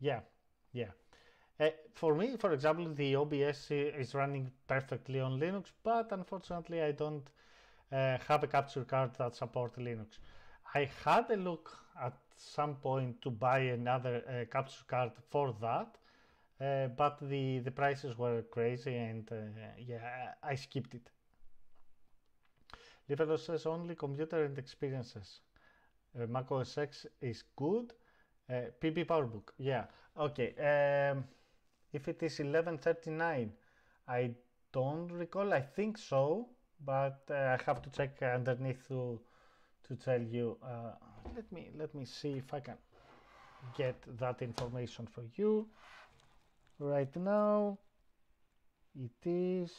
Yeah, yeah. For me, for example, the OBS is running perfectly on Linux, but unfortunately I don't have a capture card that supports Linux. I had a look at some point to buy another capture card for that, but the prices were crazy and yeah, I skipped it. Livelord says only computer and experiences. Mac OS X is good. PB PowerBook, yeah, okay. If it is 1139, I don't recall, I think so, but I have to check underneath to tell you. Let me see if I can get that information for you right now. It is,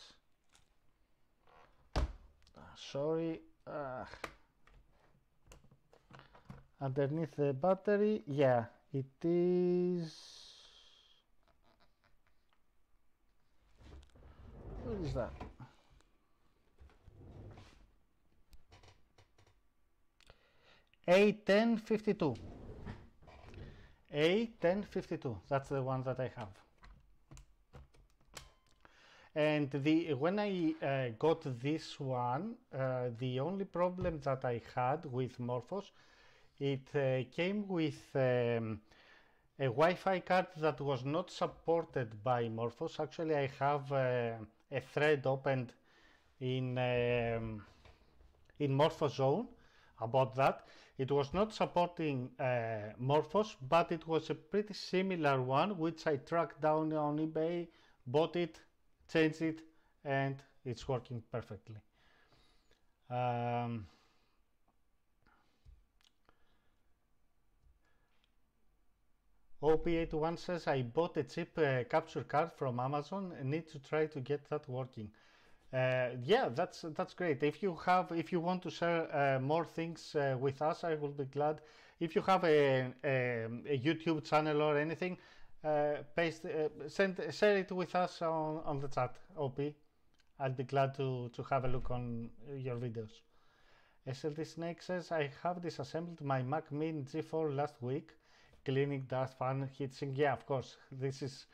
sorry, underneath the battery. Yeah, it is, what is that? A1052. A1052. That's the one that I have. And when I got this one, the only problem that I had with MorphOS, it came with a Wi-Fi card that was not supported by MorphOS. Actually, I have a thread opened in MorphOS Zone about that. It was not supporting MorphOS, but it was a pretty similar one, which I tracked down on eBay, bought it, changed it, and it's working perfectly. OP81 says, I bought a cheap capture card from Amazon and need to try to get that working. Yeah, that's great. If you want to share more things with us, I will be glad. If you have a YouTube channel or anything, share it with us on the chat, OP. I'll be glad to have a look on your videos. SLT Snake says, I have disassembled my Mac Mini G4 last week. Cleaning, dust, fan, heatsink. Yeah, of course, this is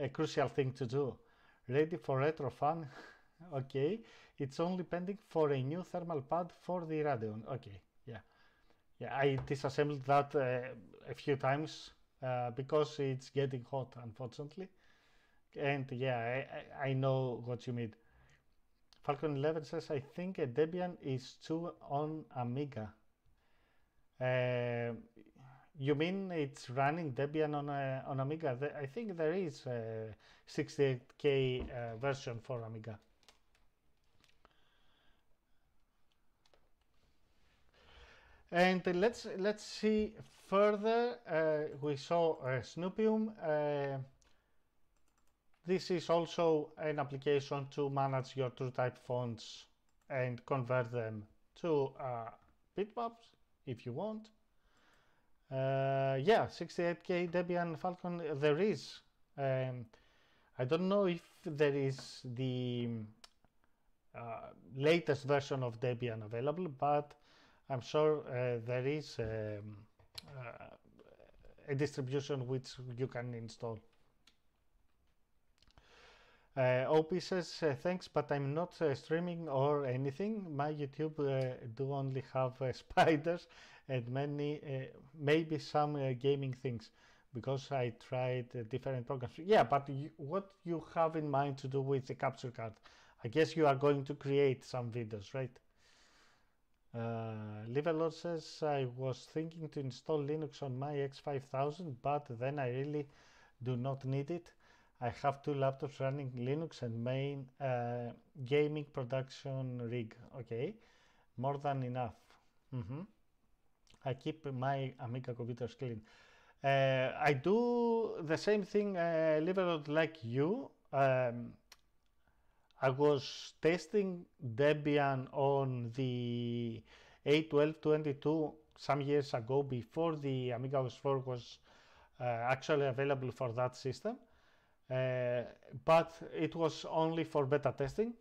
a crucial thing to do. Ready for retro fan? Okay, it's only pending for a new thermal pad for the Radeon. Okay, yeah, yeah. I disassembled that a few times because it's getting hot, unfortunately. And yeah, I know what you mean. Falcon11 says, I think a Debian is too on Amiga. You mean it's running Debian on Amiga? I think there is a 68K version for Amiga. And let's see further. We saw Snoopium. This is also an application to manage your TrueType fonts and convert them to bitmaps if you want. Yeah, 68K Debian Falcon, there is. I don't know if there is the latest version of Debian available, but I'm sure there is a distribution which you can install. OP says, thanks, but I'm not streaming or anything. My YouTube do only have spiders and many, maybe some gaming things, because I tried different programs. Yeah, but what you have in mind to do with the capture card? I guess you are going to create some videos, right? Livelord says, I was thinking to install Linux on my X5000, but then I really do not need it. I have two laptops running Linux and main gaming production rig. Okay, more than enough. Mm-hmm. I keep my Amiga computers clean. I do the same thing, Livelord, like you. I was testing Debian on the A1222 some years ago, before the Amiga OS 4 was actually available for that system. But it was only for beta testing,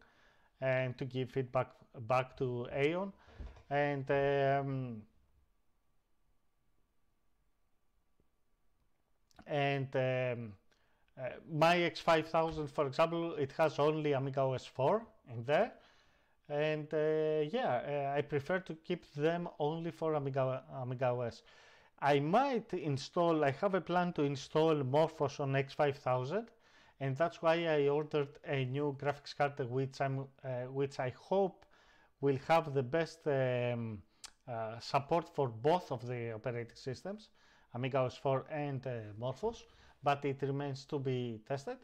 and to give feedback back to Aeon. And my X5000, for example, it has only Amiga OS 4 in there, and yeah, I prefer to keep them only for Amiga OS. I might install, I have a plan to install MorphOS on X5000, and that's why I ordered a new graphics card which I hope will have the best support for both of the operating systems, Amiga OS 4 and MorphOS, but it remains to be tested.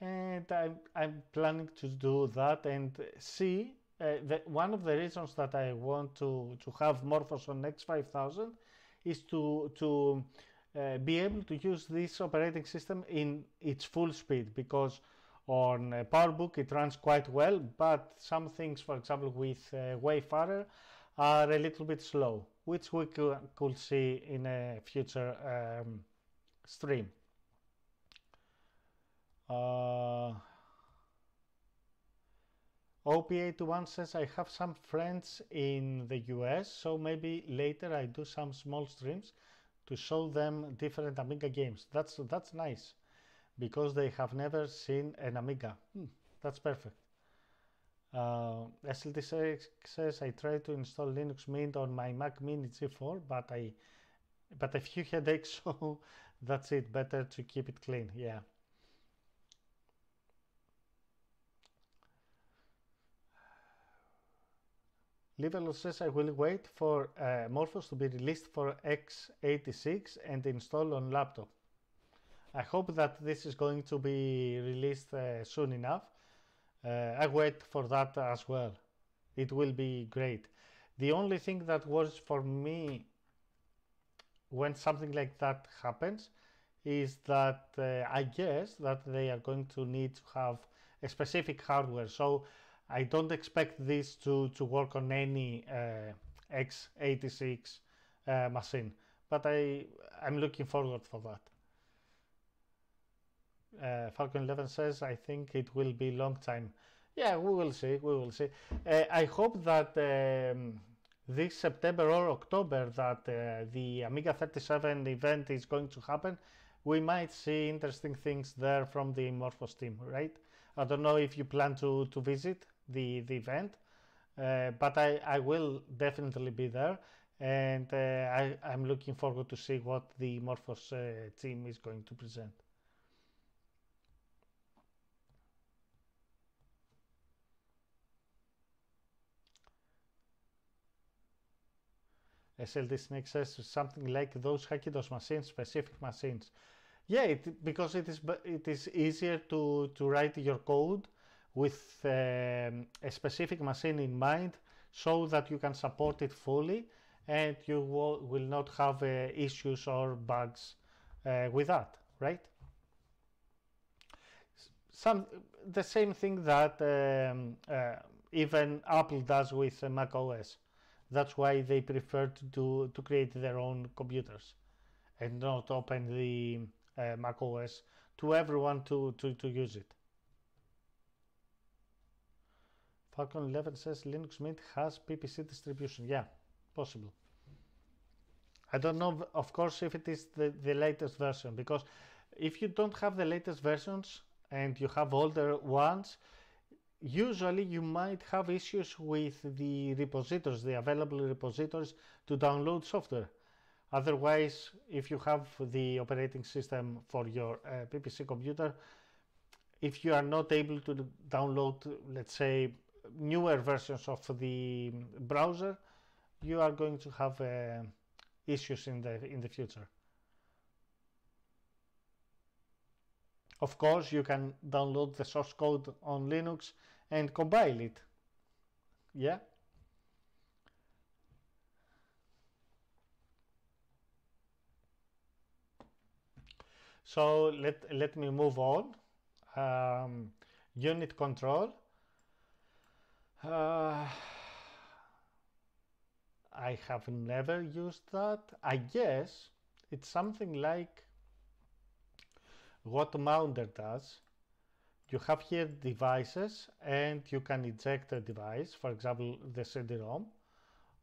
And I'm planning to do that and see. One of the reasons that I want to have MorphOS on X5000 is to be able to use this operating system in its full speed, because on PowerBook it runs quite well, but some things, for example with Wayfarer, are a little bit slow, which we could see in a future stream. OP81 says, I have some friends in the US, so maybe later I do some small streams to show them different Amiga games. That's nice, because they have never seen an Amiga. That's perfect. SLT says, I tried to install Linux Mint on my Mac Mini G4, but a few headaches, so that's it. Better to keep it clean. Yeah. Livelord says, I will wait for MorphOS to be released for x86 and install on laptop. I hope that this is going to be released soon enough. I wait for that as well. It will be great. The only thing that works for me when something like that happens is that I guess that they are going to need to have a specific hardware. So I don't expect this to work on any x86 machine, but I'm looking forward for that. Falcon11 says, I think it will be long time. Yeah, we will see, we will see. I hope that this September or October that the Amiga 37 event is going to happen, we might see interesting things there from the MorphOS team, right? I don't know if you plan to visit the event, but I will definitely be there, and I'm looking forward to see what the MorphOS team is going to present. SLD Snake says, something like those Hackintosh machines, specific machines. Yeah, because it is easier to write your code with a specific machine in mind, so that you can support it fully and you will not have issues or bugs with that, right? The same thing that even Apple does with Mac OS. That's why they prefer to create their own computers and not open the Mac OS to everyone to use it. Falcon11 says Linux Mint has PPC distribution. Yeah, possible. I don't know, of course, if it is the latest version, because if you don't have the latest versions and you have older ones, usually you might have issues with the repositories, the available repositories to download software. Otherwise, if you have the operating system for your PPC computer, if you are not able to download, let's say, newer versions of the browser, you are going to have issues in the future. Of course, you can download the source code on Linux and compile it. Yeah. So let me move on. Unit control. I have never used that. I guess it's something like what Mounder does. You have here devices, and you can eject a device, for example, the CD-ROM,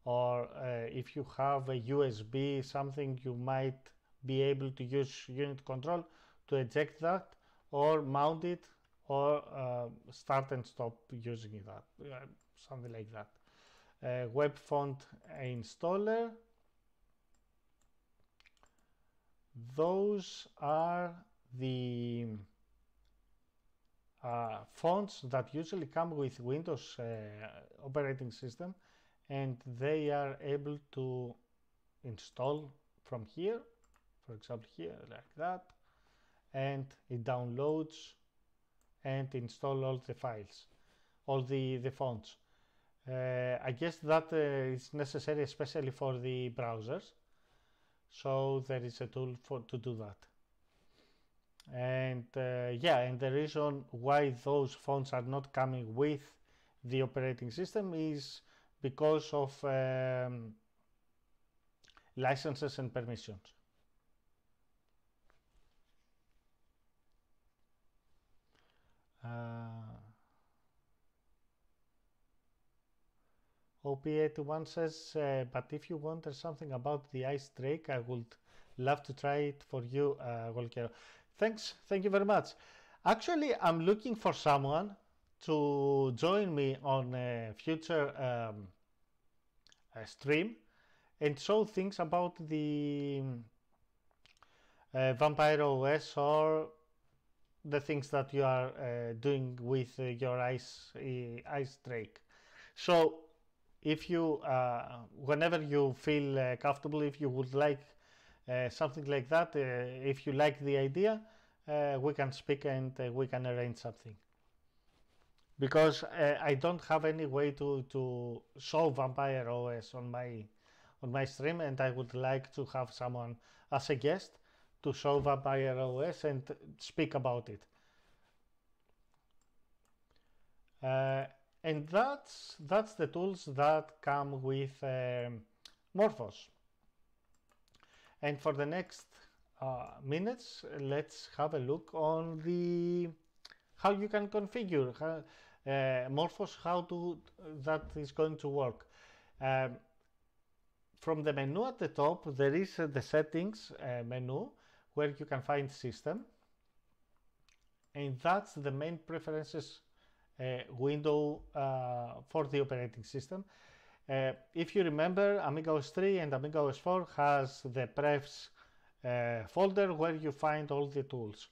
or if you have a USB, something, you might be able to use unit control to eject that, or mount it, or start and stop using that, something like that. Web font installer. Those are the fonts that usually come with Windows operating system, and they are able to install from here, for example here, like that, and it downloads and install all the files, all the fonts. I guess that is necessary especially for the browsers, so there is a tool to do that. And yeah, and the reason why those fonts are not coming with the operating system is because of licenses and permissions. OP81 says, but if you wonder something about the ICE trick, I would love to try it for you, Walkero. Thanks, thank you very much. Actually, I'm looking for someone to join me on a future stream and show things about the Vampire OS or the things that you are doing with your ICE trick. So, if you, whenever you feel comfortable, if you would like something like that, if you like the idea, we can speak and we can arrange something. Because I don't have any way to show Vampire OS on my stream, and I would like to have someone as a guest to show Vampire OS and speak about it. And that's the tools that come with MorphOS. And for the next minutes, let's have a look on how you can configure MorphOS, that is going to work. From the menu at the top, there is the settings menu where you can find system, and that's the main preferences window for the operating system. If you remember, Amiga OS 3 and Amiga OS 4 has the prefs folder where you find all the tools.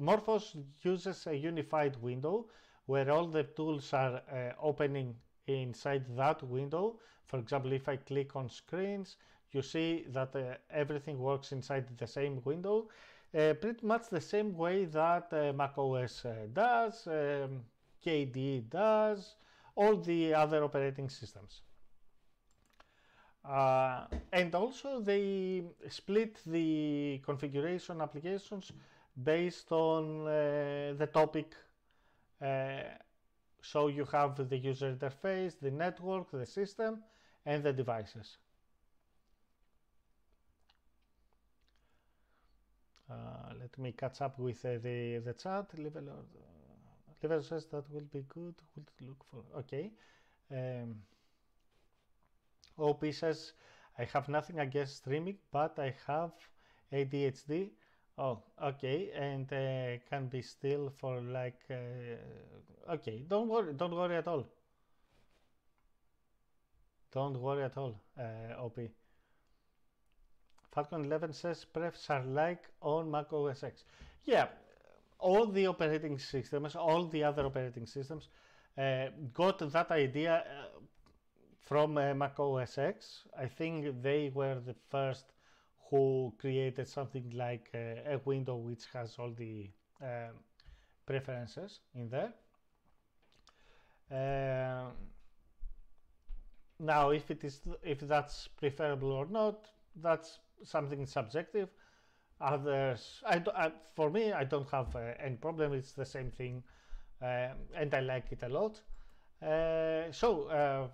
MorphOS uses a unified window where all the tools are opening inside that window. For example, if I click on screens, you see that everything works inside the same window, pretty much the same way that macOS does, KDE does, all the other operating systems. And also they split the configuration applications based on the topic. So you have the user interface, the network, the system, and the devices. Let me catch up with the chat. Livelord says that will be good. We'll look for. Okay. OP says, I have nothing against streaming, but I have ADHD. Oh, okay, and can be still for like. Okay, don't worry at all. Don't worry at all, OP. Falcon11 says prefs are like on Mac OS X. Yeah, all the operating systems, all the other operating systems got that idea from Mac OS X. I think they were the first who created something like a window which has all the preferences in there. Now, if that's preferable or not, that's something subjective. Others, for me, I don't have any problem. It's the same thing, and I like it a lot. So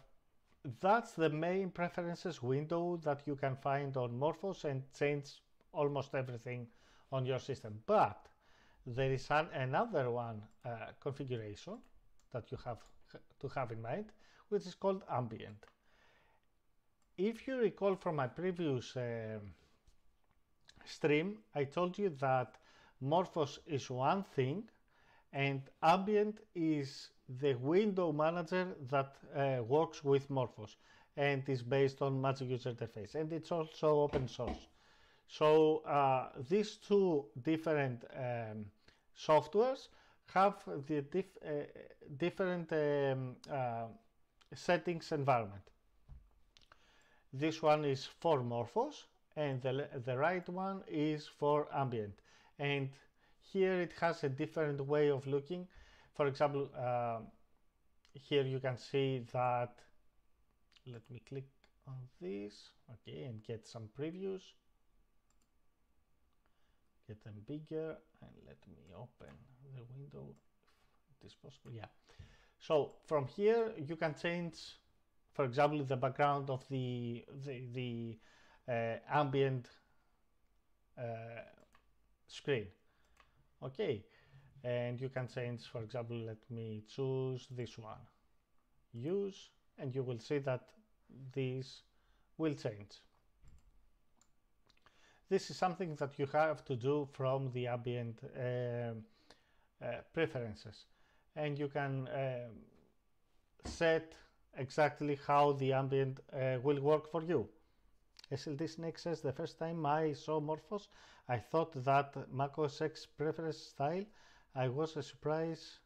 that's the main preferences window that you can find on MorphOS and change almost everything on your system. But there is another one configuration that you have to have in mind, which is called Ambient. If you recall from my previous stream, I told you that MorphOS is one thing and Ambient is the window manager that works with MorphOS and is based on Magic User Interface, and it's also open source. So these two different softwares have the different settings environment. This one is for MorphOS and the right one is for Ambient. And here it has a different way of looking. For example, here you can see that, let me click on this, okay, and get some previews. Get them bigger, and let me open the window if it is possible. Yeah. So from here you can change, for example, the background of the ambient screen. Okay. And you can change, for example, let me choose this one. Use, and you will see that these will change. This is something that you have to do from the ambient preferences, and you can set exactly how the ambient will work for you. SLT Snake says, the first time I saw MorphOS, I thought that Mac OS X preference style. I was surprised.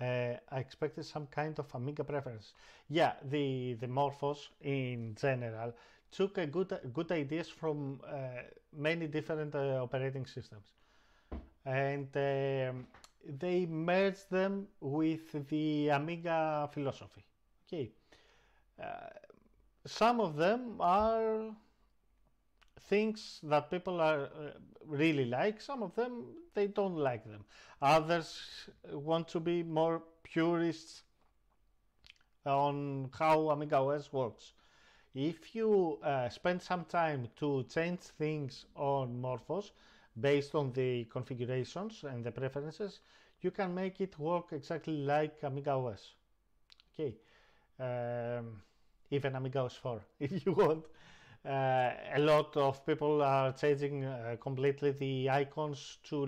I expected some kind of Amiga preference. Yeah, the MorphOS in general took a good ideas from many different operating systems, and they merged them with the Amiga philosophy. Okay, some of them are things that people are really like. Some of them, they don't like them. Others want to be more purists on how Amiga OS works. If you spend some time to change things on MorphOS based on the configurations and the preferences, you can make it work exactly like Amiga OS. Okay, even Amiga OS 4 if you want. A lot of people are changing completely the icons to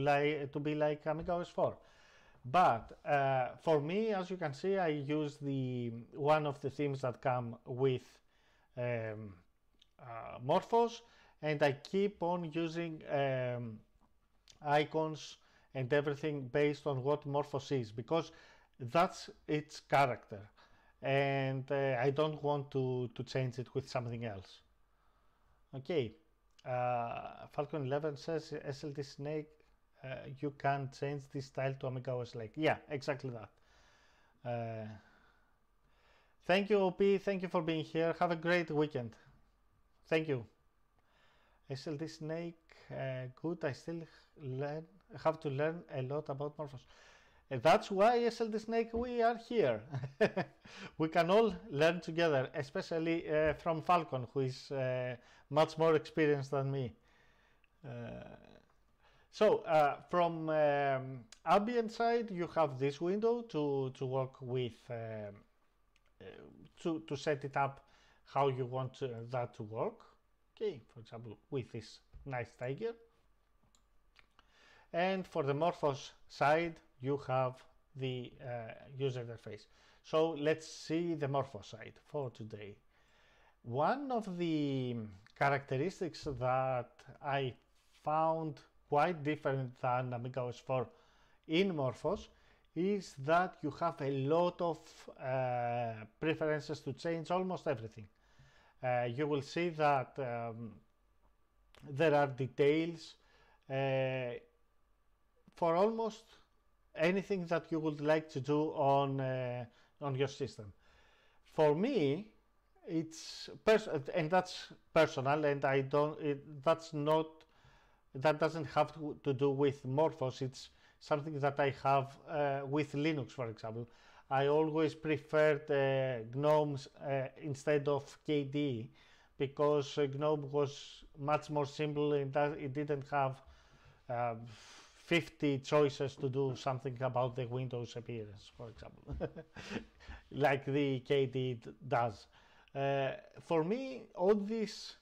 be like Amiga OS 4. But for me, as you can see, I use one of the themes that come with MorphOS, and I keep on using icons and everything based on what MorphOS is, because that's its character, and I don't want to change it with something else. Okay, Falcon11 says, SLT Snake, you can change this style to Amiga OS like. Yeah, exactly that. Thank you, OP. Thank you for being here. Have a great weekend. Thank you. SLT Snake, good. I still have to learn a lot about MorphOS. And that's why, SLT Snake, we are here. We can all learn together, especially from Falcon, who is much more experienced than me. From Ambient side, you have this window to work with, to set it up how you want that to work. Okay, for example, with this nice tiger. And for the MorphOS side, you have the user interface. So let's see the MorphOS side for today. One of the characteristics that I found quite different than Amiga OS 4 in MorphOS is that you have a lot of preferences to change almost everything. You will see that there are details for almost anything that you would like to do on your system. For me, it's and that's personal, and I don't. That doesn't have to do with MorphOS. It's something that I have with Linux, for example. I always preferred GNOME instead of KDE, because GNOME was much more simple and it didn't have 50 choices to do something about the window's appearance, for example, like the KDE does. For me, all these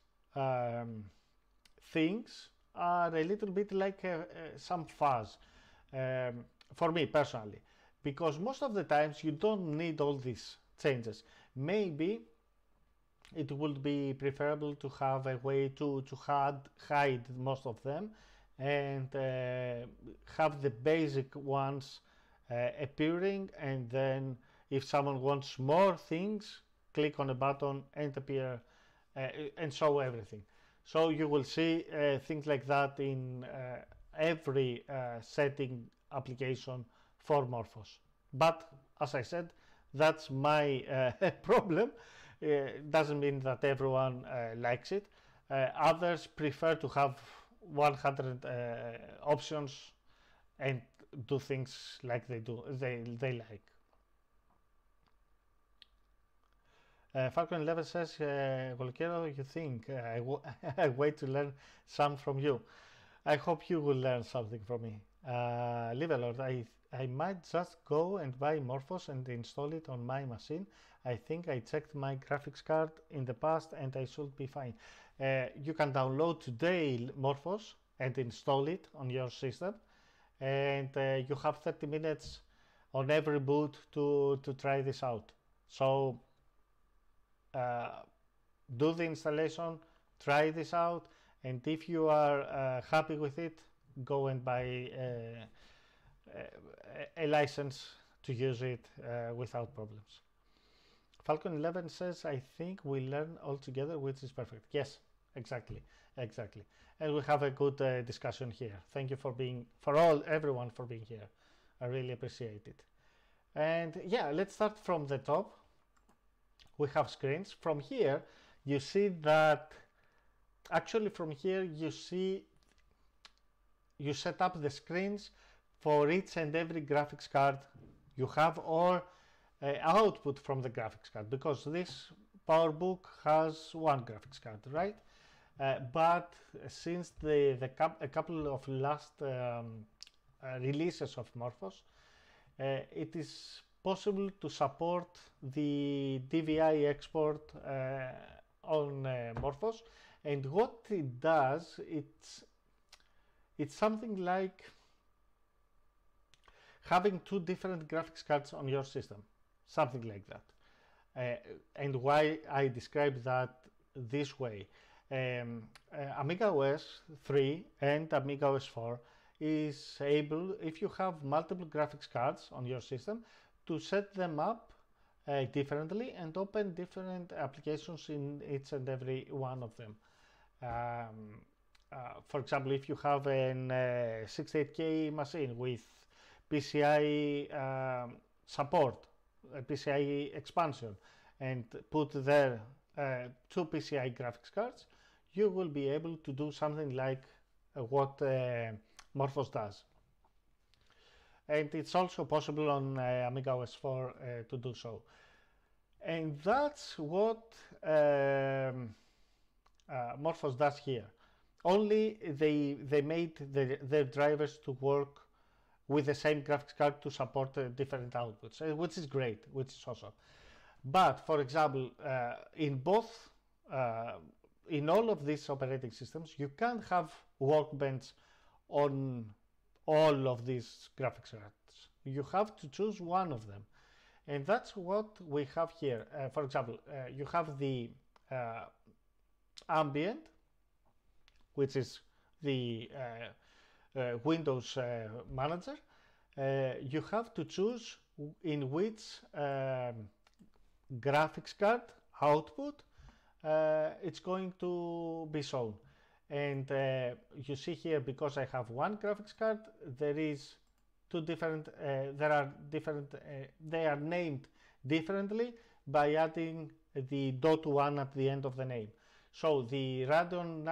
things are a little bit like some fuzz, for me personally, because most of the times you don't need all these changes. Maybe it would be preferable to have a way to hide most of them and have the basic ones appearing, and then if someone wants more things, click on a button and appear and show everything. So you will see things like that in every setting application for MorphOS. But as I said, that's my problem. It doesn't mean that everyone likes it. Others prefer to have 100 options and do things like they like. Falcon11 says, "Walkero, you think I wait to learn some from you. I hope you will learn something from me. Livelord, I might just go and buy MorphOS and install it on my machine. I think I checked my graphics card in the past and I should be fine." You can download today MorphOS and install it on your system, and you have 30 minutes on every boot to try this out. So do the installation, try this out, and if you are happy with it, go and buy a license to use it without problems. Falcon11 says, "I think we learn all together, which is perfect." Yes, exactly. And we have a good discussion here. Thank you for being, everyone for being here. I really appreciate it. And yeah, let's start from the top. We have screens. From here, you see that, actually from here, you see, you set up the screens for each and every graphics card you have, or output from the graphics card, because this PowerBook has one graphics card, right? But since a couple of last releases of MorphOS, it is possible to support the DVI export on MorphOS, and what it does, it's something like having two different graphics cards on your system, something like that. And why I describe that this way. Amiga OS 3 and Amiga OS 4 is able, if you have multiple graphics cards on your system, to set them up differently and open different applications in each and every one of them. For example, if you have an 68K machine with PCI support, a PCI expansion, and put there two PCI graphics cards, you will be able to do something like what MorphOS does. And it's also possible on Amiga OS 4 to do so. And that's what MorphOS does here. Only they made their drivers to work with the same graphics card to support different outputs, which is great, which is awesome. But for example, in all of these operating systems, you can't have workbench on all of these graphics cards. You have to choose one of them, and that's what we have here. For example, you have the Ambient, which is the Windows Manager. You have to choose in which graphics card output it's going to be shown. And you see here, because I have one graphics card, there is two different, they are named differently by adding the .1 at the end of the name. So the Radeon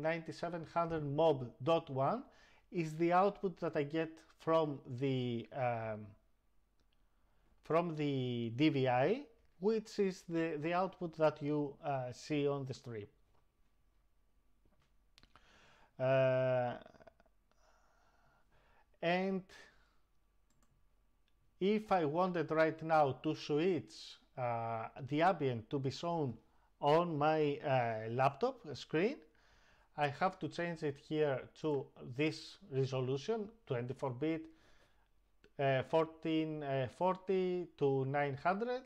9700 Mob.1 is the output that I get from the DVI, which is the output that you see on the stream. And if I wanted right now to switch the ambient to be shown on my laptop screen, I have to change it here to this resolution, 24-bit, 1440 to 900,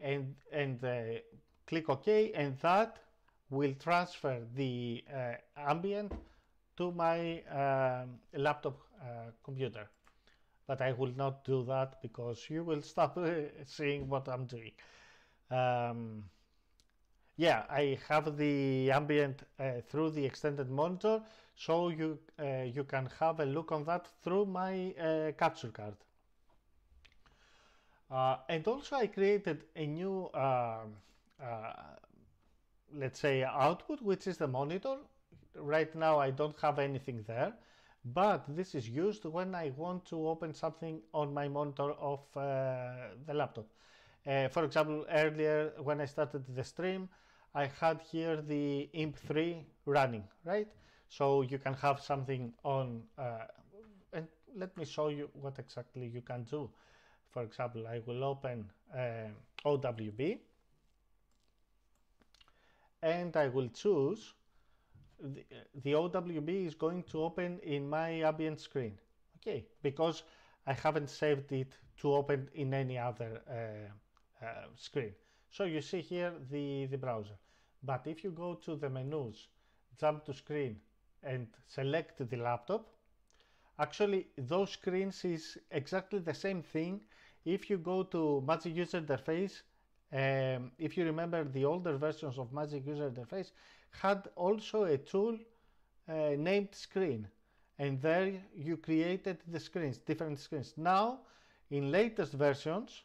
and click OK, and that will transfer the ambient to my laptop computer. But I will not do that because you will stop seeing what I'm doing. Yeah, I have the ambient through the extended monitor, so you can have a look on that through my capture card. And also I created a new, let's say, output, which is the monitor. Right now I don't have anything there, but this is used when I want to open something on my monitor of the laptop. For example, earlier when I started the stream, I had here the Imp3 running, right? So you can have something on, and let me show you what exactly you can do. For example, I will open OWB, and I will choose, the OWB is going to open in my ambient screen, okay? Because I haven't saved it to open in any other screen. So you see here the browser. But if you go to the menus, jump to screen and select the laptop, actually those screens is exactly the same thing. If you go to Magic User Interface, if you remember the older versions of Magic User Interface, had also a tool named Screen. And there you created the screens, different screens. Now, in latest versions,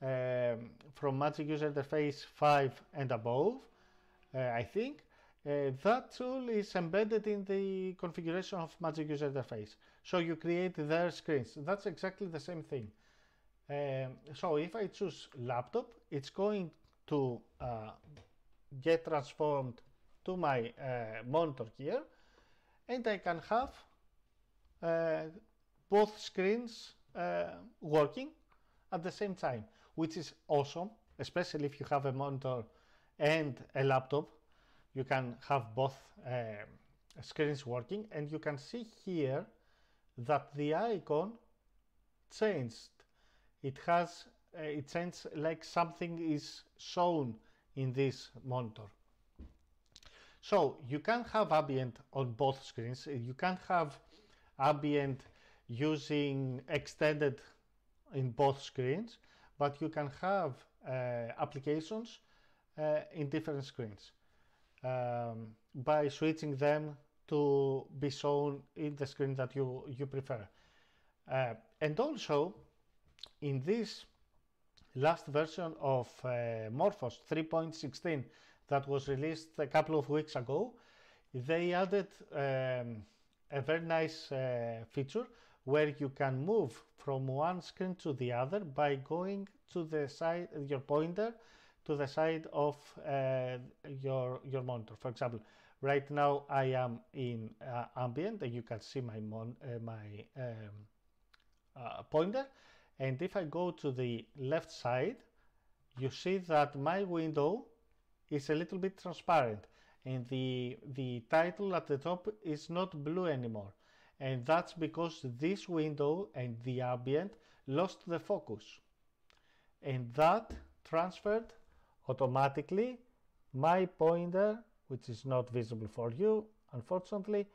from Magic User Interface 5 and above, I think, that tool is embedded in the configuration of Magic User Interface. So you create their screens. That's exactly the same thing. So if I choose laptop, it's going to get transformed to my monitor here, and I can have both screens working at the same time, which is awesome, especially if you have a monitor and a laptop. You can have both screens working, and you can see here that the icon changed. It has it changed, like something is shown in this monitor. So you can have ambient on both screens. You can have ambient using extended in both screens, but you can have applications in different screens by switching them to be shown in the screen that you prefer. And also, in this last version of MorphOS 3.16 that was released a couple of weeks ago, they added a very nice feature where you can move from one screen to the other by going to the side, your pointer to the side of your monitor. For example, right now I am in ambient, and you can see my pointer. And if I go to the left side, you see that my window is a little bit transparent, and the title at the top is not blue anymore. And that's because this window and the ambient lost the focus, and that transferred automatically my pointer, which is not visible for you, unfortunately,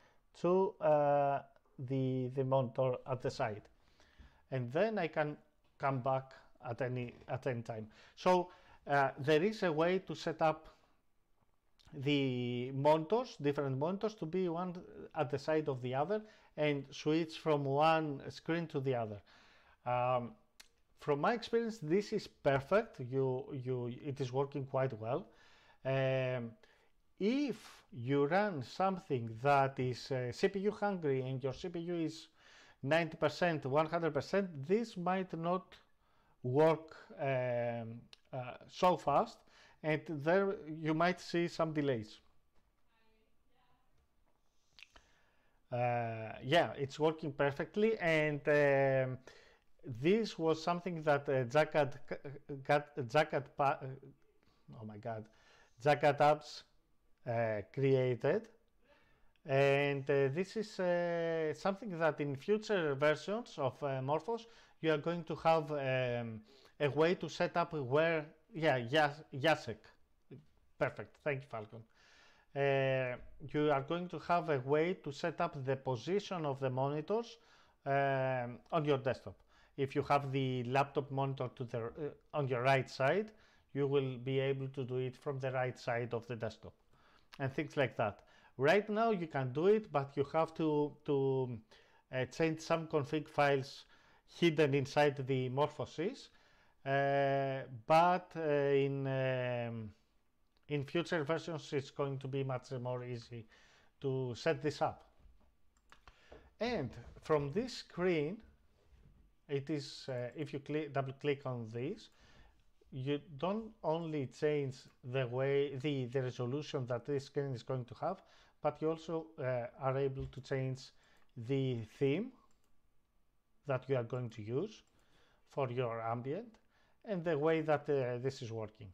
to the monitor at the side. And then I can come back at any time. So there is a way to set up the monitors, different monitors, to be one at the side of the other and switch from one screen to the other. From my experience, this is perfect. It is working quite well. If you run something that is CPU hungry and your CPU is 90%, 100%, this might not work so fast, and there you might see some delays. yeah, it's working perfectly, and this was something that Jacket Apps created, and this is something that in future versions of MorphOS you are going to have a way to set up where, Yasek, perfect, thank you Falcon. You are going to have a way to set up the position of the monitors on your desktop. If you have the laptop monitor to the on your right side, you will be able to do it from the right side of the desktop, and things like that. Right now you can do it, but you have to change some config files hidden inside the MorphOS. But in future versions, it's going to be much more easy to set this up. And from this screen, it is if you double click on this, you don't only change the way the resolution that this screen is going to have, but you also are able to change the theme that you are going to use for your ambient and the way that this is working.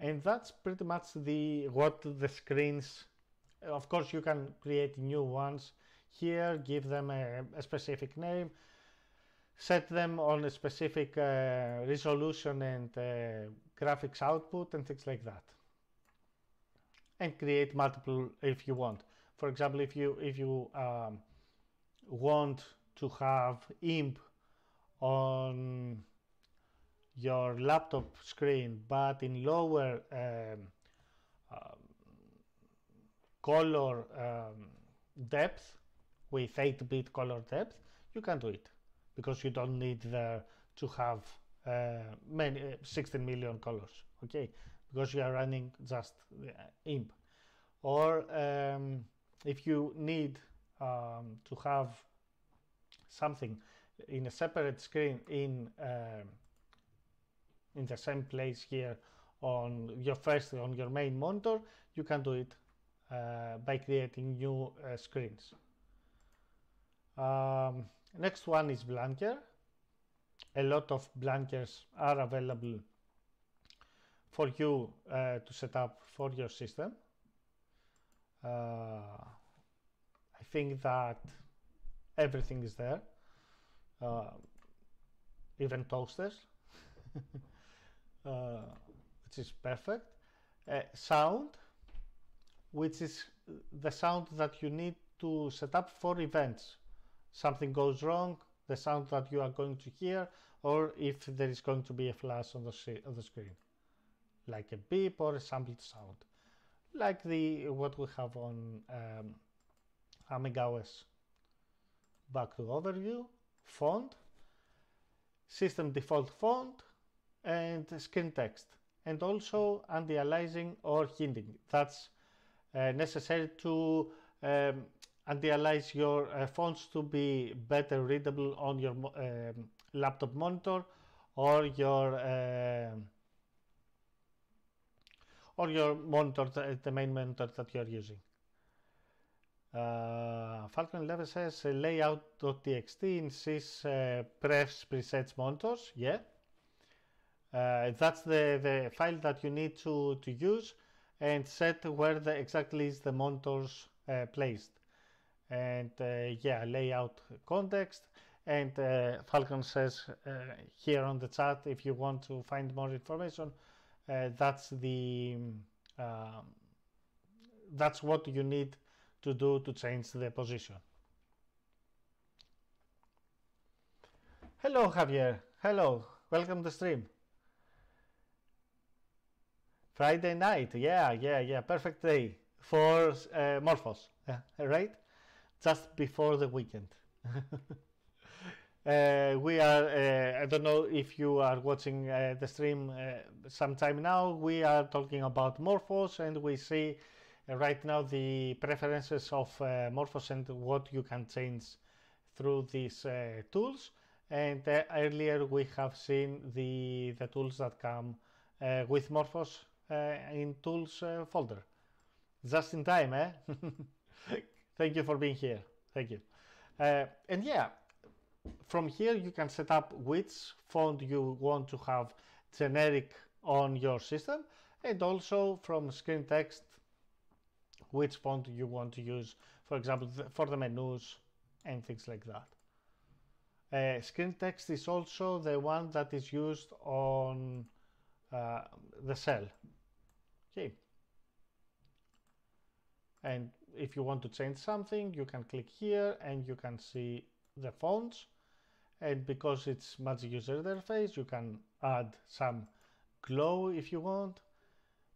And that's pretty much what the screens. Of course, you can create new ones here, give them a specific name, set them on a specific resolution and graphics output and things like that, and create multiple if you want. For example, if you want to have Imp on your laptop screen, but in lower color depth, with 8-bit color depth, you can do it, because you don't need to have 16 million colors, okay? Because you are running just Imp. Or if you need to have something in a separate screen in the same place here on your main monitor, you can do it by creating new screens. Next one is Blanker. A lot of Blankers are available for you to set up for your system. I think that everything is there, even toasters, which is perfect. Sound, which is the sound that you need to set up for events. Something goes wrong, the sound that you are going to hear, or if there is going to be a flash on the screen, like a beep or a sampled sound, like what we have on Amiga OS. Back to overview, font, system default font, and screen text, and also anti-aliasing or hinting. That's necessary to anti-alias your fonts to be better readable on your laptop monitor or your monitor, the main monitor that you are using. Falcon11 says layout.txt insists prefs presets monitors. Yeah, that's the file that you need to use and set where exactly is the monitors placed. And yeah, layout context. And Falcon says here on the chat, if you want to find more information, that's what you need to do to change the position. Hello Javier, hello, welcome to stream. Friday night, yeah, perfect day for MorphOS, right? Just before the weekend. We are, I don't know if you are watching the stream sometime now, we are talking about MorphOS, and we see right now the preferences of MorphOS and what you can change through these tools. And earlier we have seen the tools that come with MorphOS in tools folder. Just in time, eh? Thank you for being here. Thank you. And yeah, from here you can set up which font you want to have generic on your system, and also from screen text which font you want to use, for example, for the menus and things like that. Screen text is also the one that is used on the shell. Okay. And if you want to change something, you can click here and you can see the fonts. And because it's Magic User Interface, you can add some glow if you want.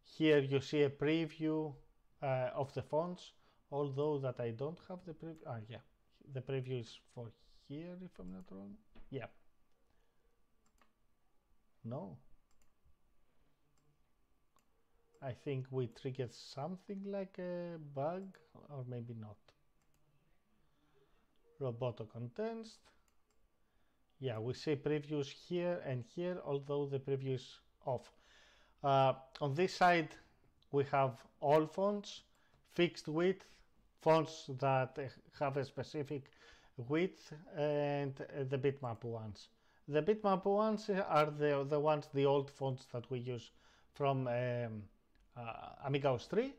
Here you see a preview of the fonts, although that I don't have the preview. Ah, yeah, the preview is for here, if I'm not wrong. Yeah. No. I think we triggered something like a bug, or maybe not. Roboto contents. Yeah, we see previews here and here, although the preview is off. On this side, we have all fonts, fixed width, fonts that have a specific width, and the bitmap ones. The bitmap ones are the ones, the old fonts that we use from Amiga OS 3.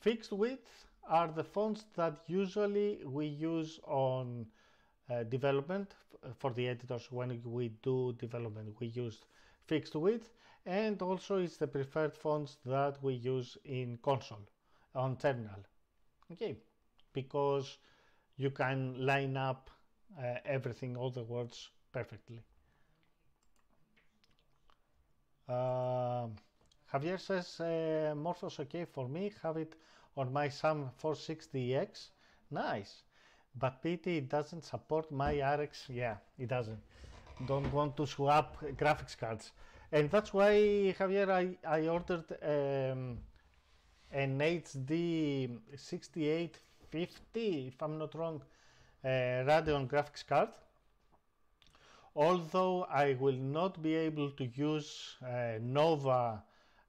Fixed width are the fonts that usually we use on development for the editors. When we do development, we use fixed width, and also it's the preferred fonts that we use in console, on terminal. Okay, because you can line up everything, all the words perfectly. Javier says, MorphOS okay for me, have it on my SAM 460X. Nice, but PT doesn't support my RX. Yeah, it doesn't. Don't want to swap graphics cards. And that's why, Javier, I ordered an HD 6850, if I'm not wrong, Radeon graphics card. Although I will not be able to use Nova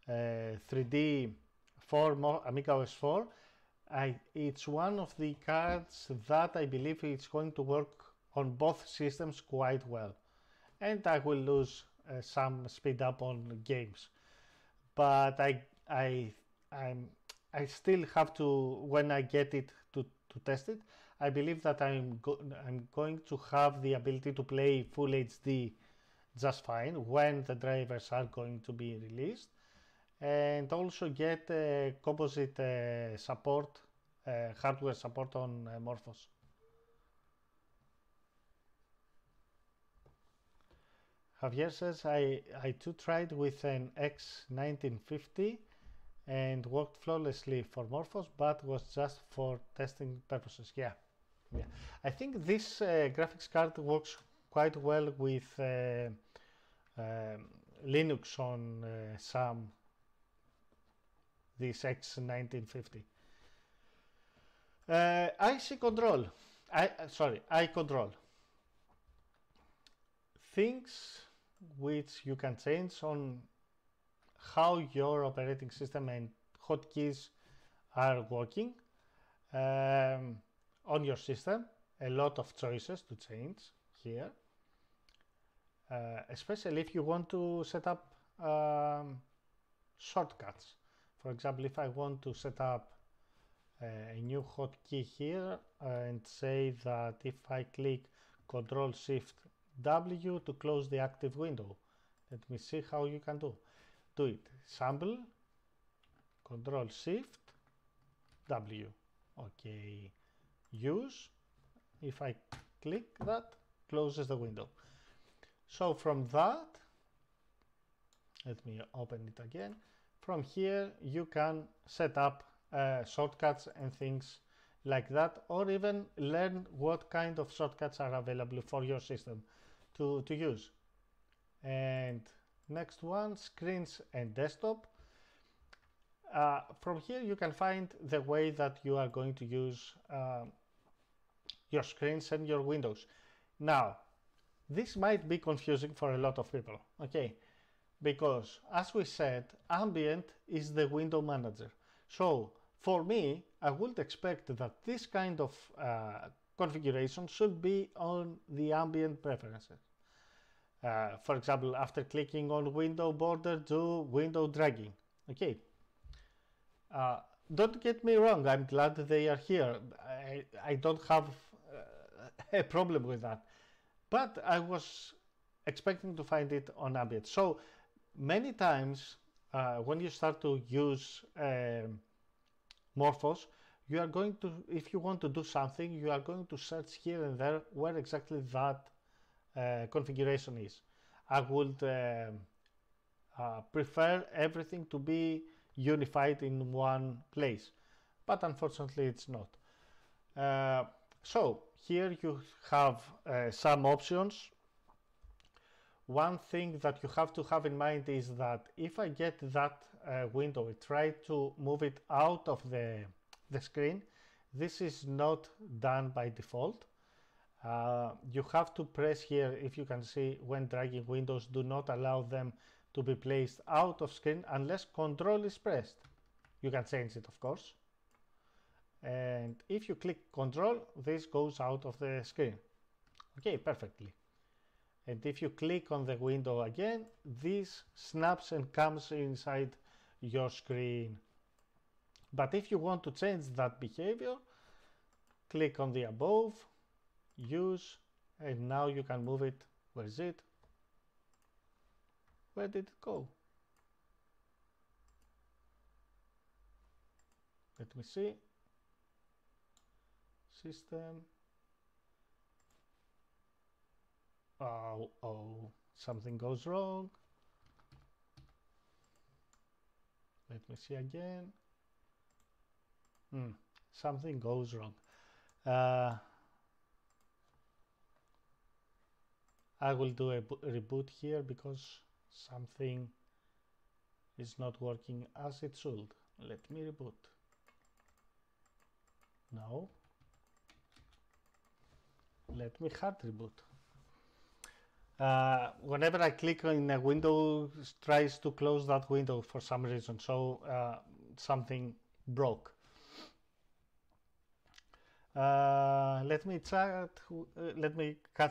3D for Amiga OS 4, it's one of the cards that I believe it's going to work on both systems quite well. And I will lose some speed up on games, but I still have to, when I get it to test it, I believe that I'm going to have the ability to play full HD just fine when the drivers are going to be released, and also get composite support, hardware support on MorphOS. Javier says, I too tried with an X1950 and worked flawlessly for MorphOS, but was just for testing purposes. Yeah, yeah. I think this graphics card works quite well with Linux on some, this X1950. I control. Things which you can change on how your operating system and hotkeys are working on your system. A lot of choices to change here, especially if you want to set up shortcuts. For example, if I want to set up a new hotkey here and say that if I click Ctrl-Shift-W to close the active window, let me see how you can do it. Sample, Ctrl-Shift-W. Okay, use. If I click that, closes the window. So from that, let me open it again. From here, you can set up shortcuts and things like that, or even learn what kind of shortcuts are available for your system to use. And next one, screens and desktop. From here, you can find the way that you are going to use your screens and your windows. Now, this might be confusing for a lot of people, okay? Because, as we said, Ambient is the window manager. So For me, I would expect that this kind of configuration should be on the ambient preferences. For example, after clicking on window border, do window dragging. Okay. Don't get me wrong, I'm glad they are here. I don't have a problem with that. But I was expecting to find it on ambient. So many times when you start to use MorphOS, you are going to, if you want to do something, you are going to search here and there where exactly that configuration is. I would prefer everything to be unified in one place, but unfortunately it's not. So here you have some options. One thing that you have to have in mind is that if I get that window, I try to move it out of the screen. This is not done by default. You have to press here, if you can see, when dragging windows, do not allow them to be placed out of screen unless control is pressed. You can change it, of course. And if you click control, this goes out of the screen. Okay, perfectly. And if you click on the window again, this snaps and comes inside your screen. But if you want to change that behavior, click on the above, use, and now you can move it. Where is it? Where did it go? Let me see. System. Oh, oh, something goes wrong. Let me see again. Something goes wrong. I will do a reboot here because something is not working as it should. Let me reboot. No. Let me hard reboot. Whenever I click on a window, it tries to close that window for some reason. So something broke. Let me catch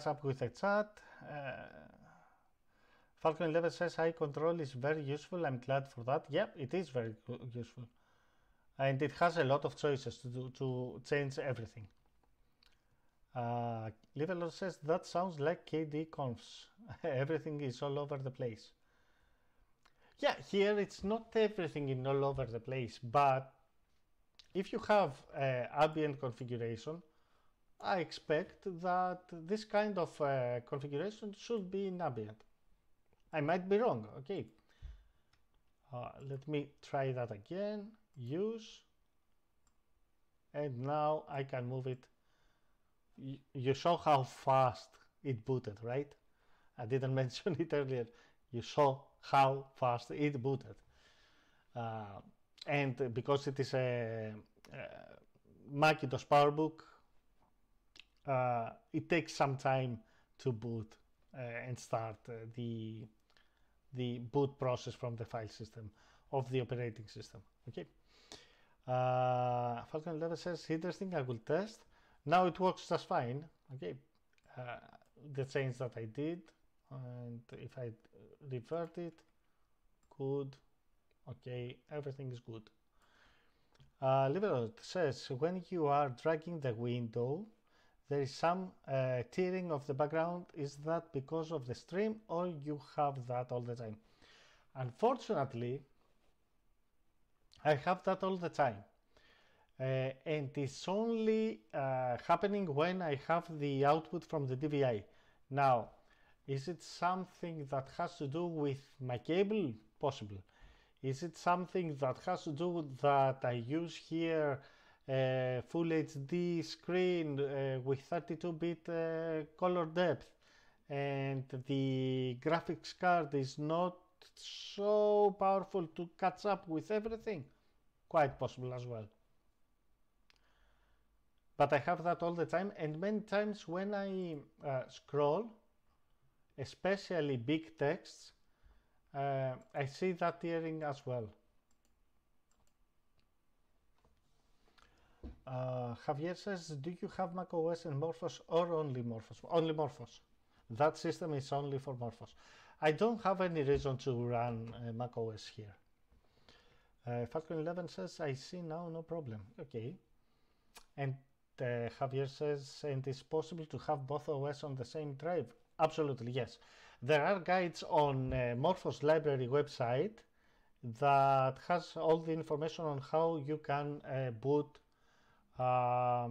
up with the chat. Falcon11 says eye control is very useful. I'm glad for that. Yep, it is very useful, and it has a lot of choices to change everything. Livelord says that sounds like KD confs. Everything is all over the place. Yeah, here it's not everything in all over the place, but if you have ambient configuration, I expect that this kind of configuration should be in ambient. I might be wrong, okay. Let me try that again, use, and now I can move it. You saw how fast it booted, right? I didn't mention it earlier. You saw how fast it booted. And because it is a Macintosh PowerBook, it takes some time to boot and start the boot process from the file system of the operating system. Okay. Falcon11 says interesting. I will test. Now it works just fine. Okay. The change that I did, and if I revert it, could. Okay, everything is good. Livelord says, when you are dragging the window, there is some tearing of the background. Is that because of the stream, or you have that all the time? Unfortunately, I have that all the time. And it's only happening when I have the output from the DVI. Now, is it something that has to do with my cable? Possible. Is it something that has to do with that I use here a full HD screen with 32-bit color depth, and the graphics card is not so powerful to catch up with everything? Quite possible as well. But I have that all the time, and many times when I scroll, especially big texts, I see that tearing as well. Javier says, do you have macOS and MorphOS or only MorphOS? Only MorphOS. That system is only for MorphOS. I don't have any reason to run macOS here. Falcon11 says, I see now, no problem. Okay. And Javier says, and it's possible to have both OS on the same drive? Absolutely, yes. There are guides on MorphOS library website that has all the information on how you can boot, how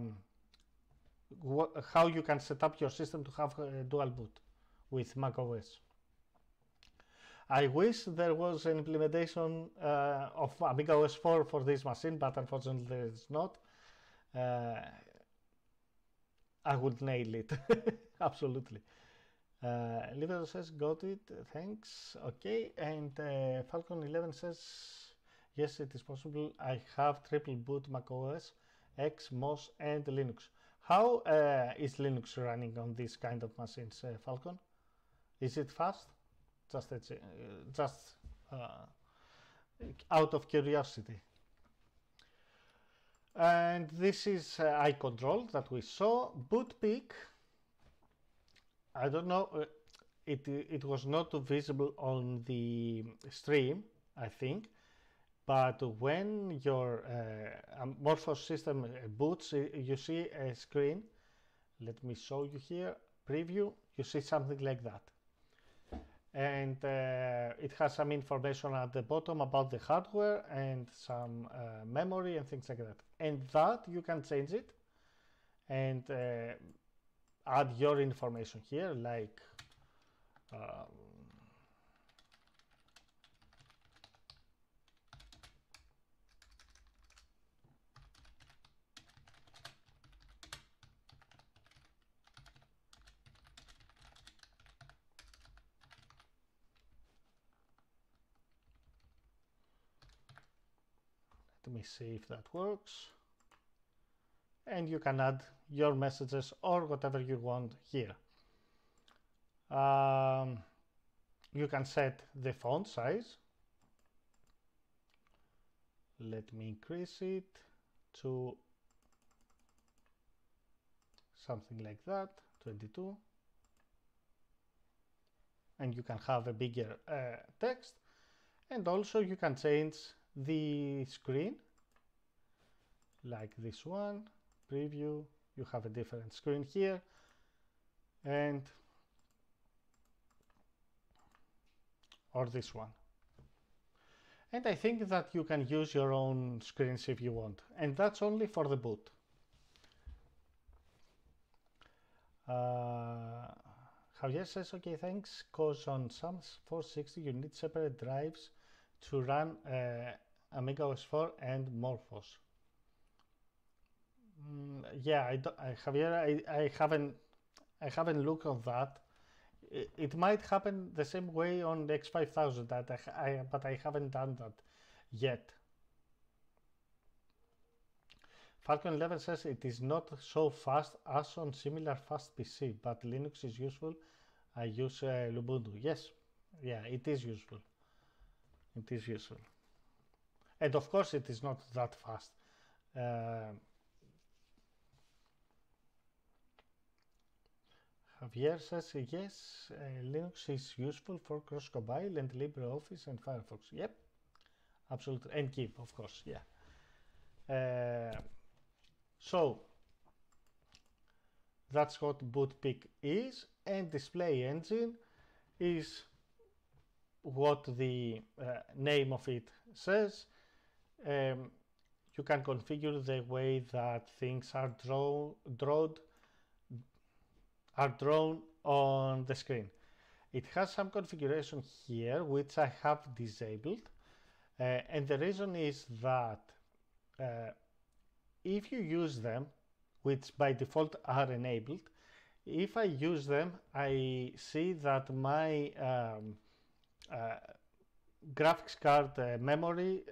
you can set up your system to have dual boot with macOS. I wish there was an implementation of Amiga OS 4 for this machine, but unfortunately there is not. I would nail it, absolutely. Livelord says, got it, thanks, okay. And Falcon11 says, yes, it is possible. I have triple boot macOS, X, MOS, and Linux. How is Linux running on these kind of machines, Falcon? Is it fast? Just out of curiosity. And this is eye control that we saw. Boot peak. I don't know. It was not visible on the stream, I think. But when your MorphOS system boots, you see a screen. Let me show you here. Preview. You see something like that. And it has some information at the bottom about the hardware and some memory and things like that. And that you can change it and add your information here, like let me see if that works. And you can add your messages or whatever you want here. You can set the font size. Let me increase it to something like that, 22. And you can have a bigger text. And also you can change the screen, like this one, preview. You have a different screen here, and or this one. And I think that you can use your own screens if you want, and that's only for the boot. Javier says, okay, thanks, because on some 460 you need separate drives to run Amiga OS 4 and MorphOS. Yeah, I haven't looked on that. It might happen the same way on the X5000, that but I haven't done that yet. Falcon11 says it is not so fast as on similar fast PC, but Linux is useful. I use Ubuntu. Yes, yeah, it is useful. It is useful, and of course it is not that fast. Javier says yes, Linux is useful for cross-compile and LibreOffice and Firefox. Yep, absolutely, and GIMP, of course. Yeah. So that's what boot pick is, and display engine is what the name of it says. You can configure the way that things are drawn on the screen. It has some configuration here which I have disabled, and the reason is that if you use them, which by default are enabled, if I use them, I see that my graphics card memory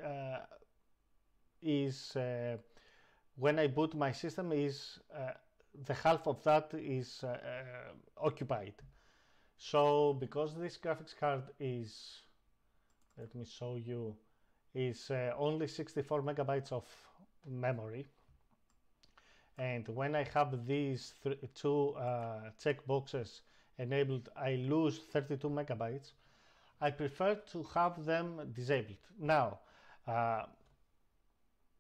is, when I boot my system, is the half of that is occupied. So because this graphics card is, let me show you, is only 64 megabytes of memory, And when I have these two checkboxes enabled, I lose 32 megabytes. I prefer to have them disabled. Now,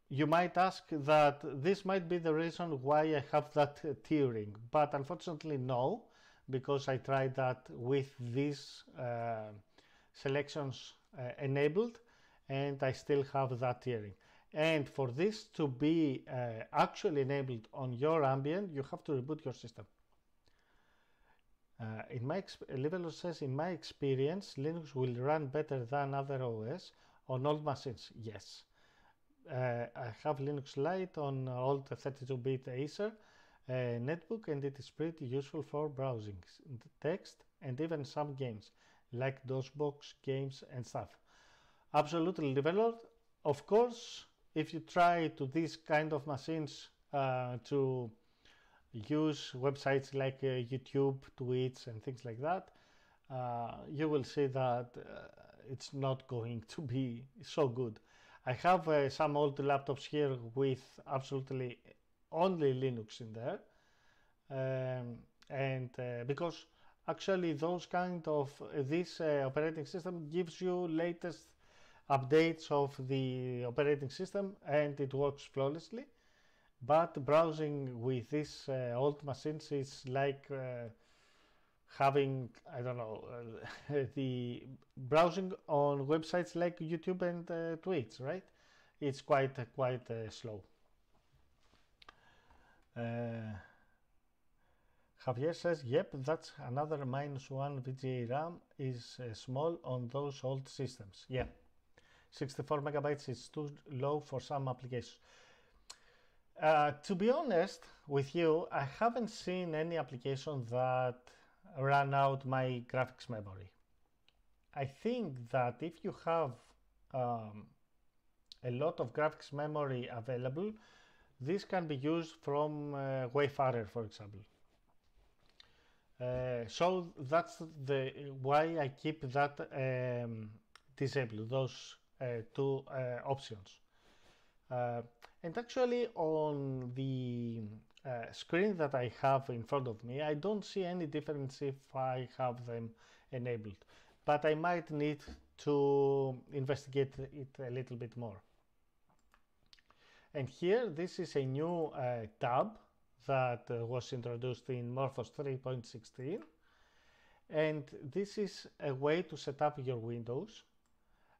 you might ask that this might be the reason why I have that tiering, but unfortunately no, because I tried that with these selections enabled and I still have that tiering. And for this to be actually enabled on your Ambient, you have to reboot your system. Livelord says, in my experience, Linux will run better than other OS on old machines. Yes. I have Linux Lite on old 32-bit Acer netbook, and it is pretty useful for browsing text and even some games like DOSBox games and stuff. Absolutely, Livelord. Of course, if you try to these kind of machines to use websites like YouTube, Twitch, and things like that, you will see that it's not going to be so good. I have some old laptops here with absolutely only Linux in there, and because actually those kind of this operating system gives you latest updates of the operating system and it works flawlessly. But browsing with these old machines is like having, I don't know, the browsing on websites like YouTube and Twitch, right? It's quite slow. Javier says, yep, that's another -1 VGA RAM is small on those old systems. Yeah, 64 megabytes is too low for some applications. To be honest with you, I haven't seen any application that ran out my graphics memory. I think that if you have a lot of graphics memory available, this can be used from Wayfarer, for example. So that's why I keep that disabled, those two options. And actually on the screen that I have in front of me, I don't see any difference if I have them enabled, but I might need to investigate it a little bit more. And here, this is a new tab that was introduced in MorphOS 3.16, and this is a way to set up your windows.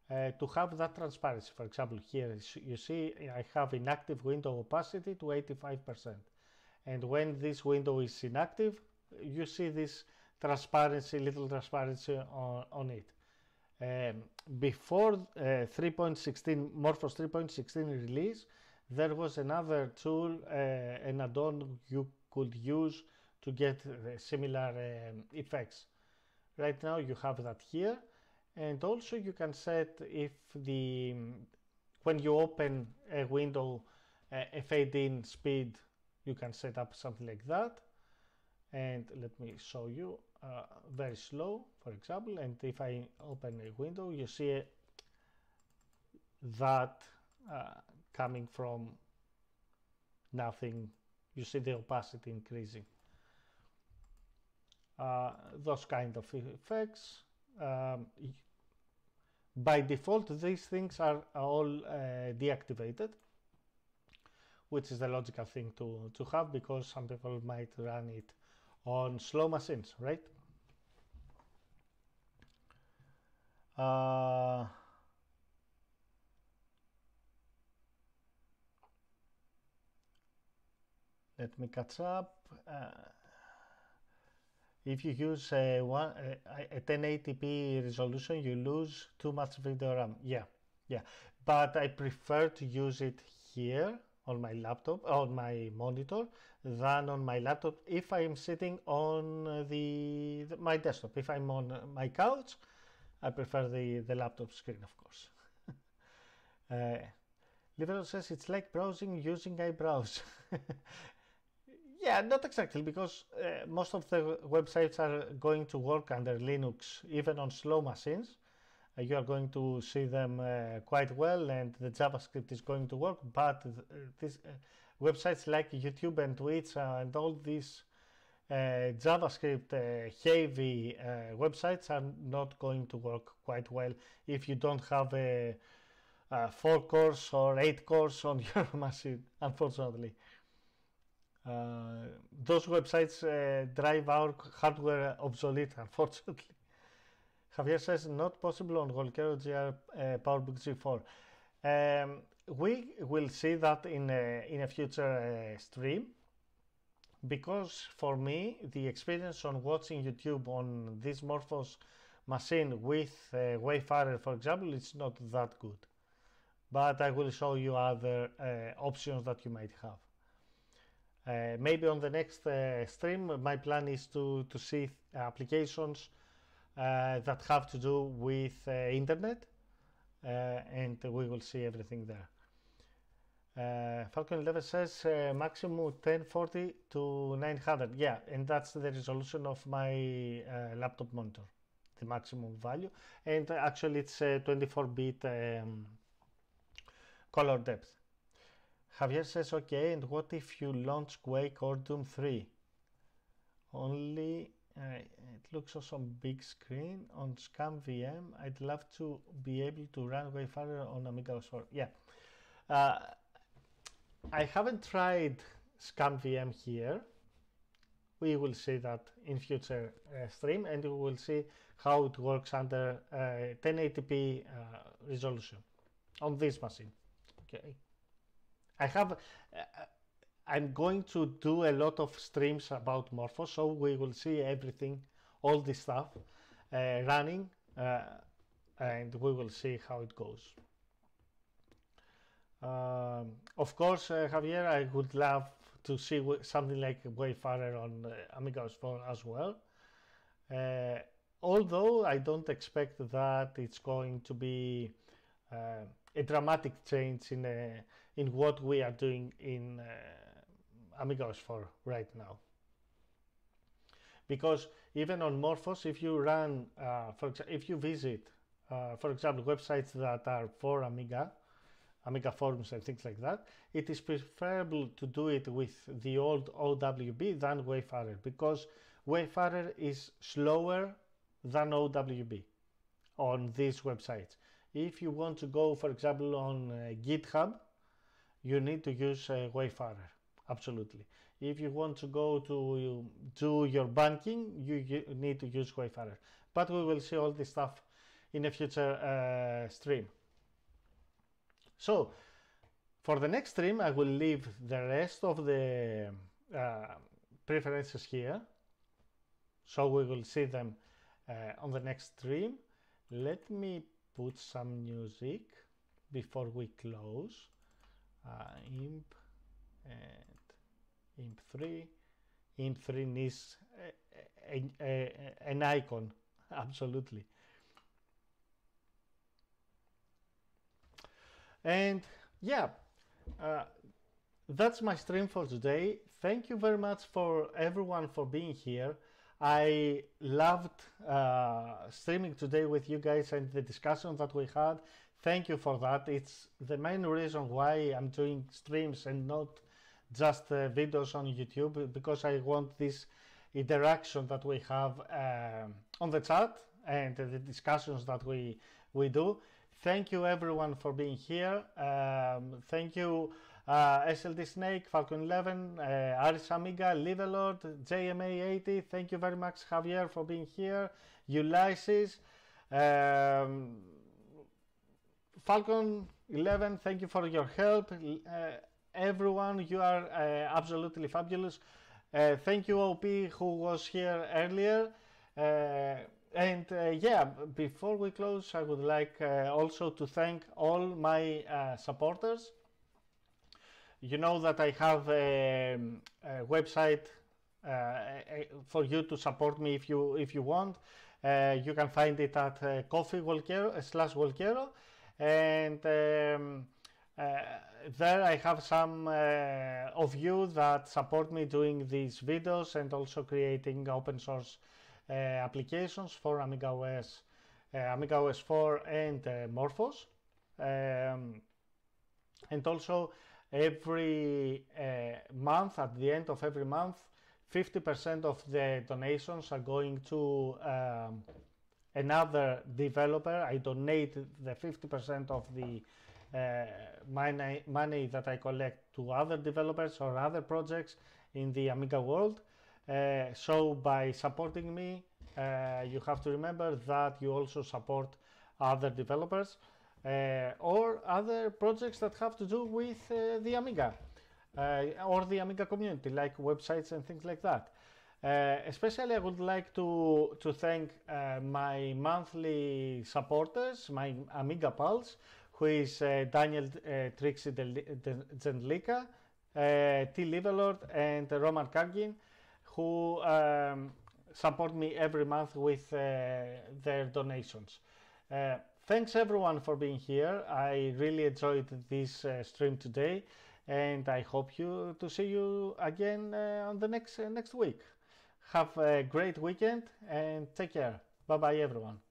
To have that transparency. For example, here you see I have inactive window opacity to 85%. And when this window is inactive, you see this transparency, little transparency on it. Before 3.16, MorphOS 3.16 release, there was another tool, an add-on you could use to get similar effects. Right now you have that here. And also you can set if the, when you open a window, a fade-in speed, you can set up something like that. And let me show you very slow, for example. And if I open a window, you see that coming from nothing. You see the opacity increasing. Those kind of effects. By default, these things are all deactivated, which is the logical thing to have, because some people might run it on slow machines, right? Let me catch up. If you use a 1080p resolution, you lose too much video RAM. Yeah. But I prefer to use it here on my laptop, on my monitor, than on my laptop if I'm sitting on my desktop. If I'm on my couch, I prefer the laptop screen, of course. Livelord says it's like browsing using eyebrows. Yeah, not exactly, because most of the websites are going to work under Linux, even on slow machines. You are going to see them quite well, and the JavaScript is going to work, but this websites like YouTube and Twitch and all these JavaScript heavy websites are not going to work quite well if you don't have a 4 cores or 8 cores on your machine, unfortunately. Those websites drive our hardware obsolete, unfortunately. Javier says, not possible on Walkero GR PowerBook G4. We will see that in a future stream, because for me, the experience on watching YouTube on this MorphOS machine with Wayfarer, for example, it's not that good. But I will show you other options that you might have. Maybe on the next stream, my plan is to see applications that have to do with internet, and we will see everything there. Falcon11 says maximum 1040 to 900. Yeah, and that's the resolution of my laptop monitor, the maximum value. And actually, it's 24-bit color depth. Javier says, okay, and what if you launch Quake or Doom 3? Only, it looks on some big screen on Scam VM. I'd love to be able to run Wayfarer on Amiga OS4. Yeah, I haven't tried Scam VM here. We will see that in future stream, and we will see how it works under 1080p resolution on this machine. Okay. I'm going to do a lot of streams about MorphOS, so we will see everything, all this stuff running, and we will see how it goes. Of course, Javier, I would love to see something like Wayfarer on Amiga OS4 as well. Although I don't expect that it's going to be a dramatic change in what we are doing in Amiga OS4 right now. Because even on MorphOS, if you run, if you visit, for example, websites that are for Amiga, Amiga forums and things like that, it is preferable to do it with the old OWB than Wayfarer, because Wayfarer is slower than OWB on these websites. If you want to go, for example, on GitHub, you need to use Wayfarer, absolutely. If you want to go to do your banking, you need to use Wayfarer. But we will see all this stuff in a future stream. So, for the next stream, I will leave the rest of the preferences here. So we will see them on the next stream. Let me put some music before we close. Imp and Imp3. Imp3 is an icon, absolutely. And yeah, that's my stream for today. Thank you very much for everyone for being here. I loved streaming today with you guys and the discussion that we had. Thank you for that. It's the main reason why I'm doing streams and not just videos on YouTube, because I want this interaction that we have on the chat and the discussions that we do. Thank you everyone for being here. Thank you SLD Snake, Falcon11, Aris Amiga, Livelord, JMA80. Thank you very much, Javier, for being here. Ulysses, Falcon11, thank you for your help. Everyone, you are absolutely fabulous. Thank you, OP, who was here earlier. And yeah, before we close, I would like also to thank all my supporters. You know that I have a website for you to support me if you want. You can find it at coffee.com/walkero, and there I have some of you that support me doing these videos and also creating open source applications for Amiga OS, Amiga OS 4 and MorphOS, and also every month, at the end of every month, 50% of the donations are going to another developer. I donate the 50% of the money that I collect to other developers or other projects in the Amiga world. So by supporting me, you have to remember that you also support other developers or other projects that have to do with the Amiga or the Amiga community, like websites and things like that. Especially I would like to thank my monthly supporters, my Amiga pals, who is Daniel Trixie Zendlika, T. Livelord, and Roman Kagin, who support me every month with their donations. Thanks everyone for being here. I really enjoyed this stream today, and I hope to see you again on the next week. Have a great weekend and take care. Bye bye everyone.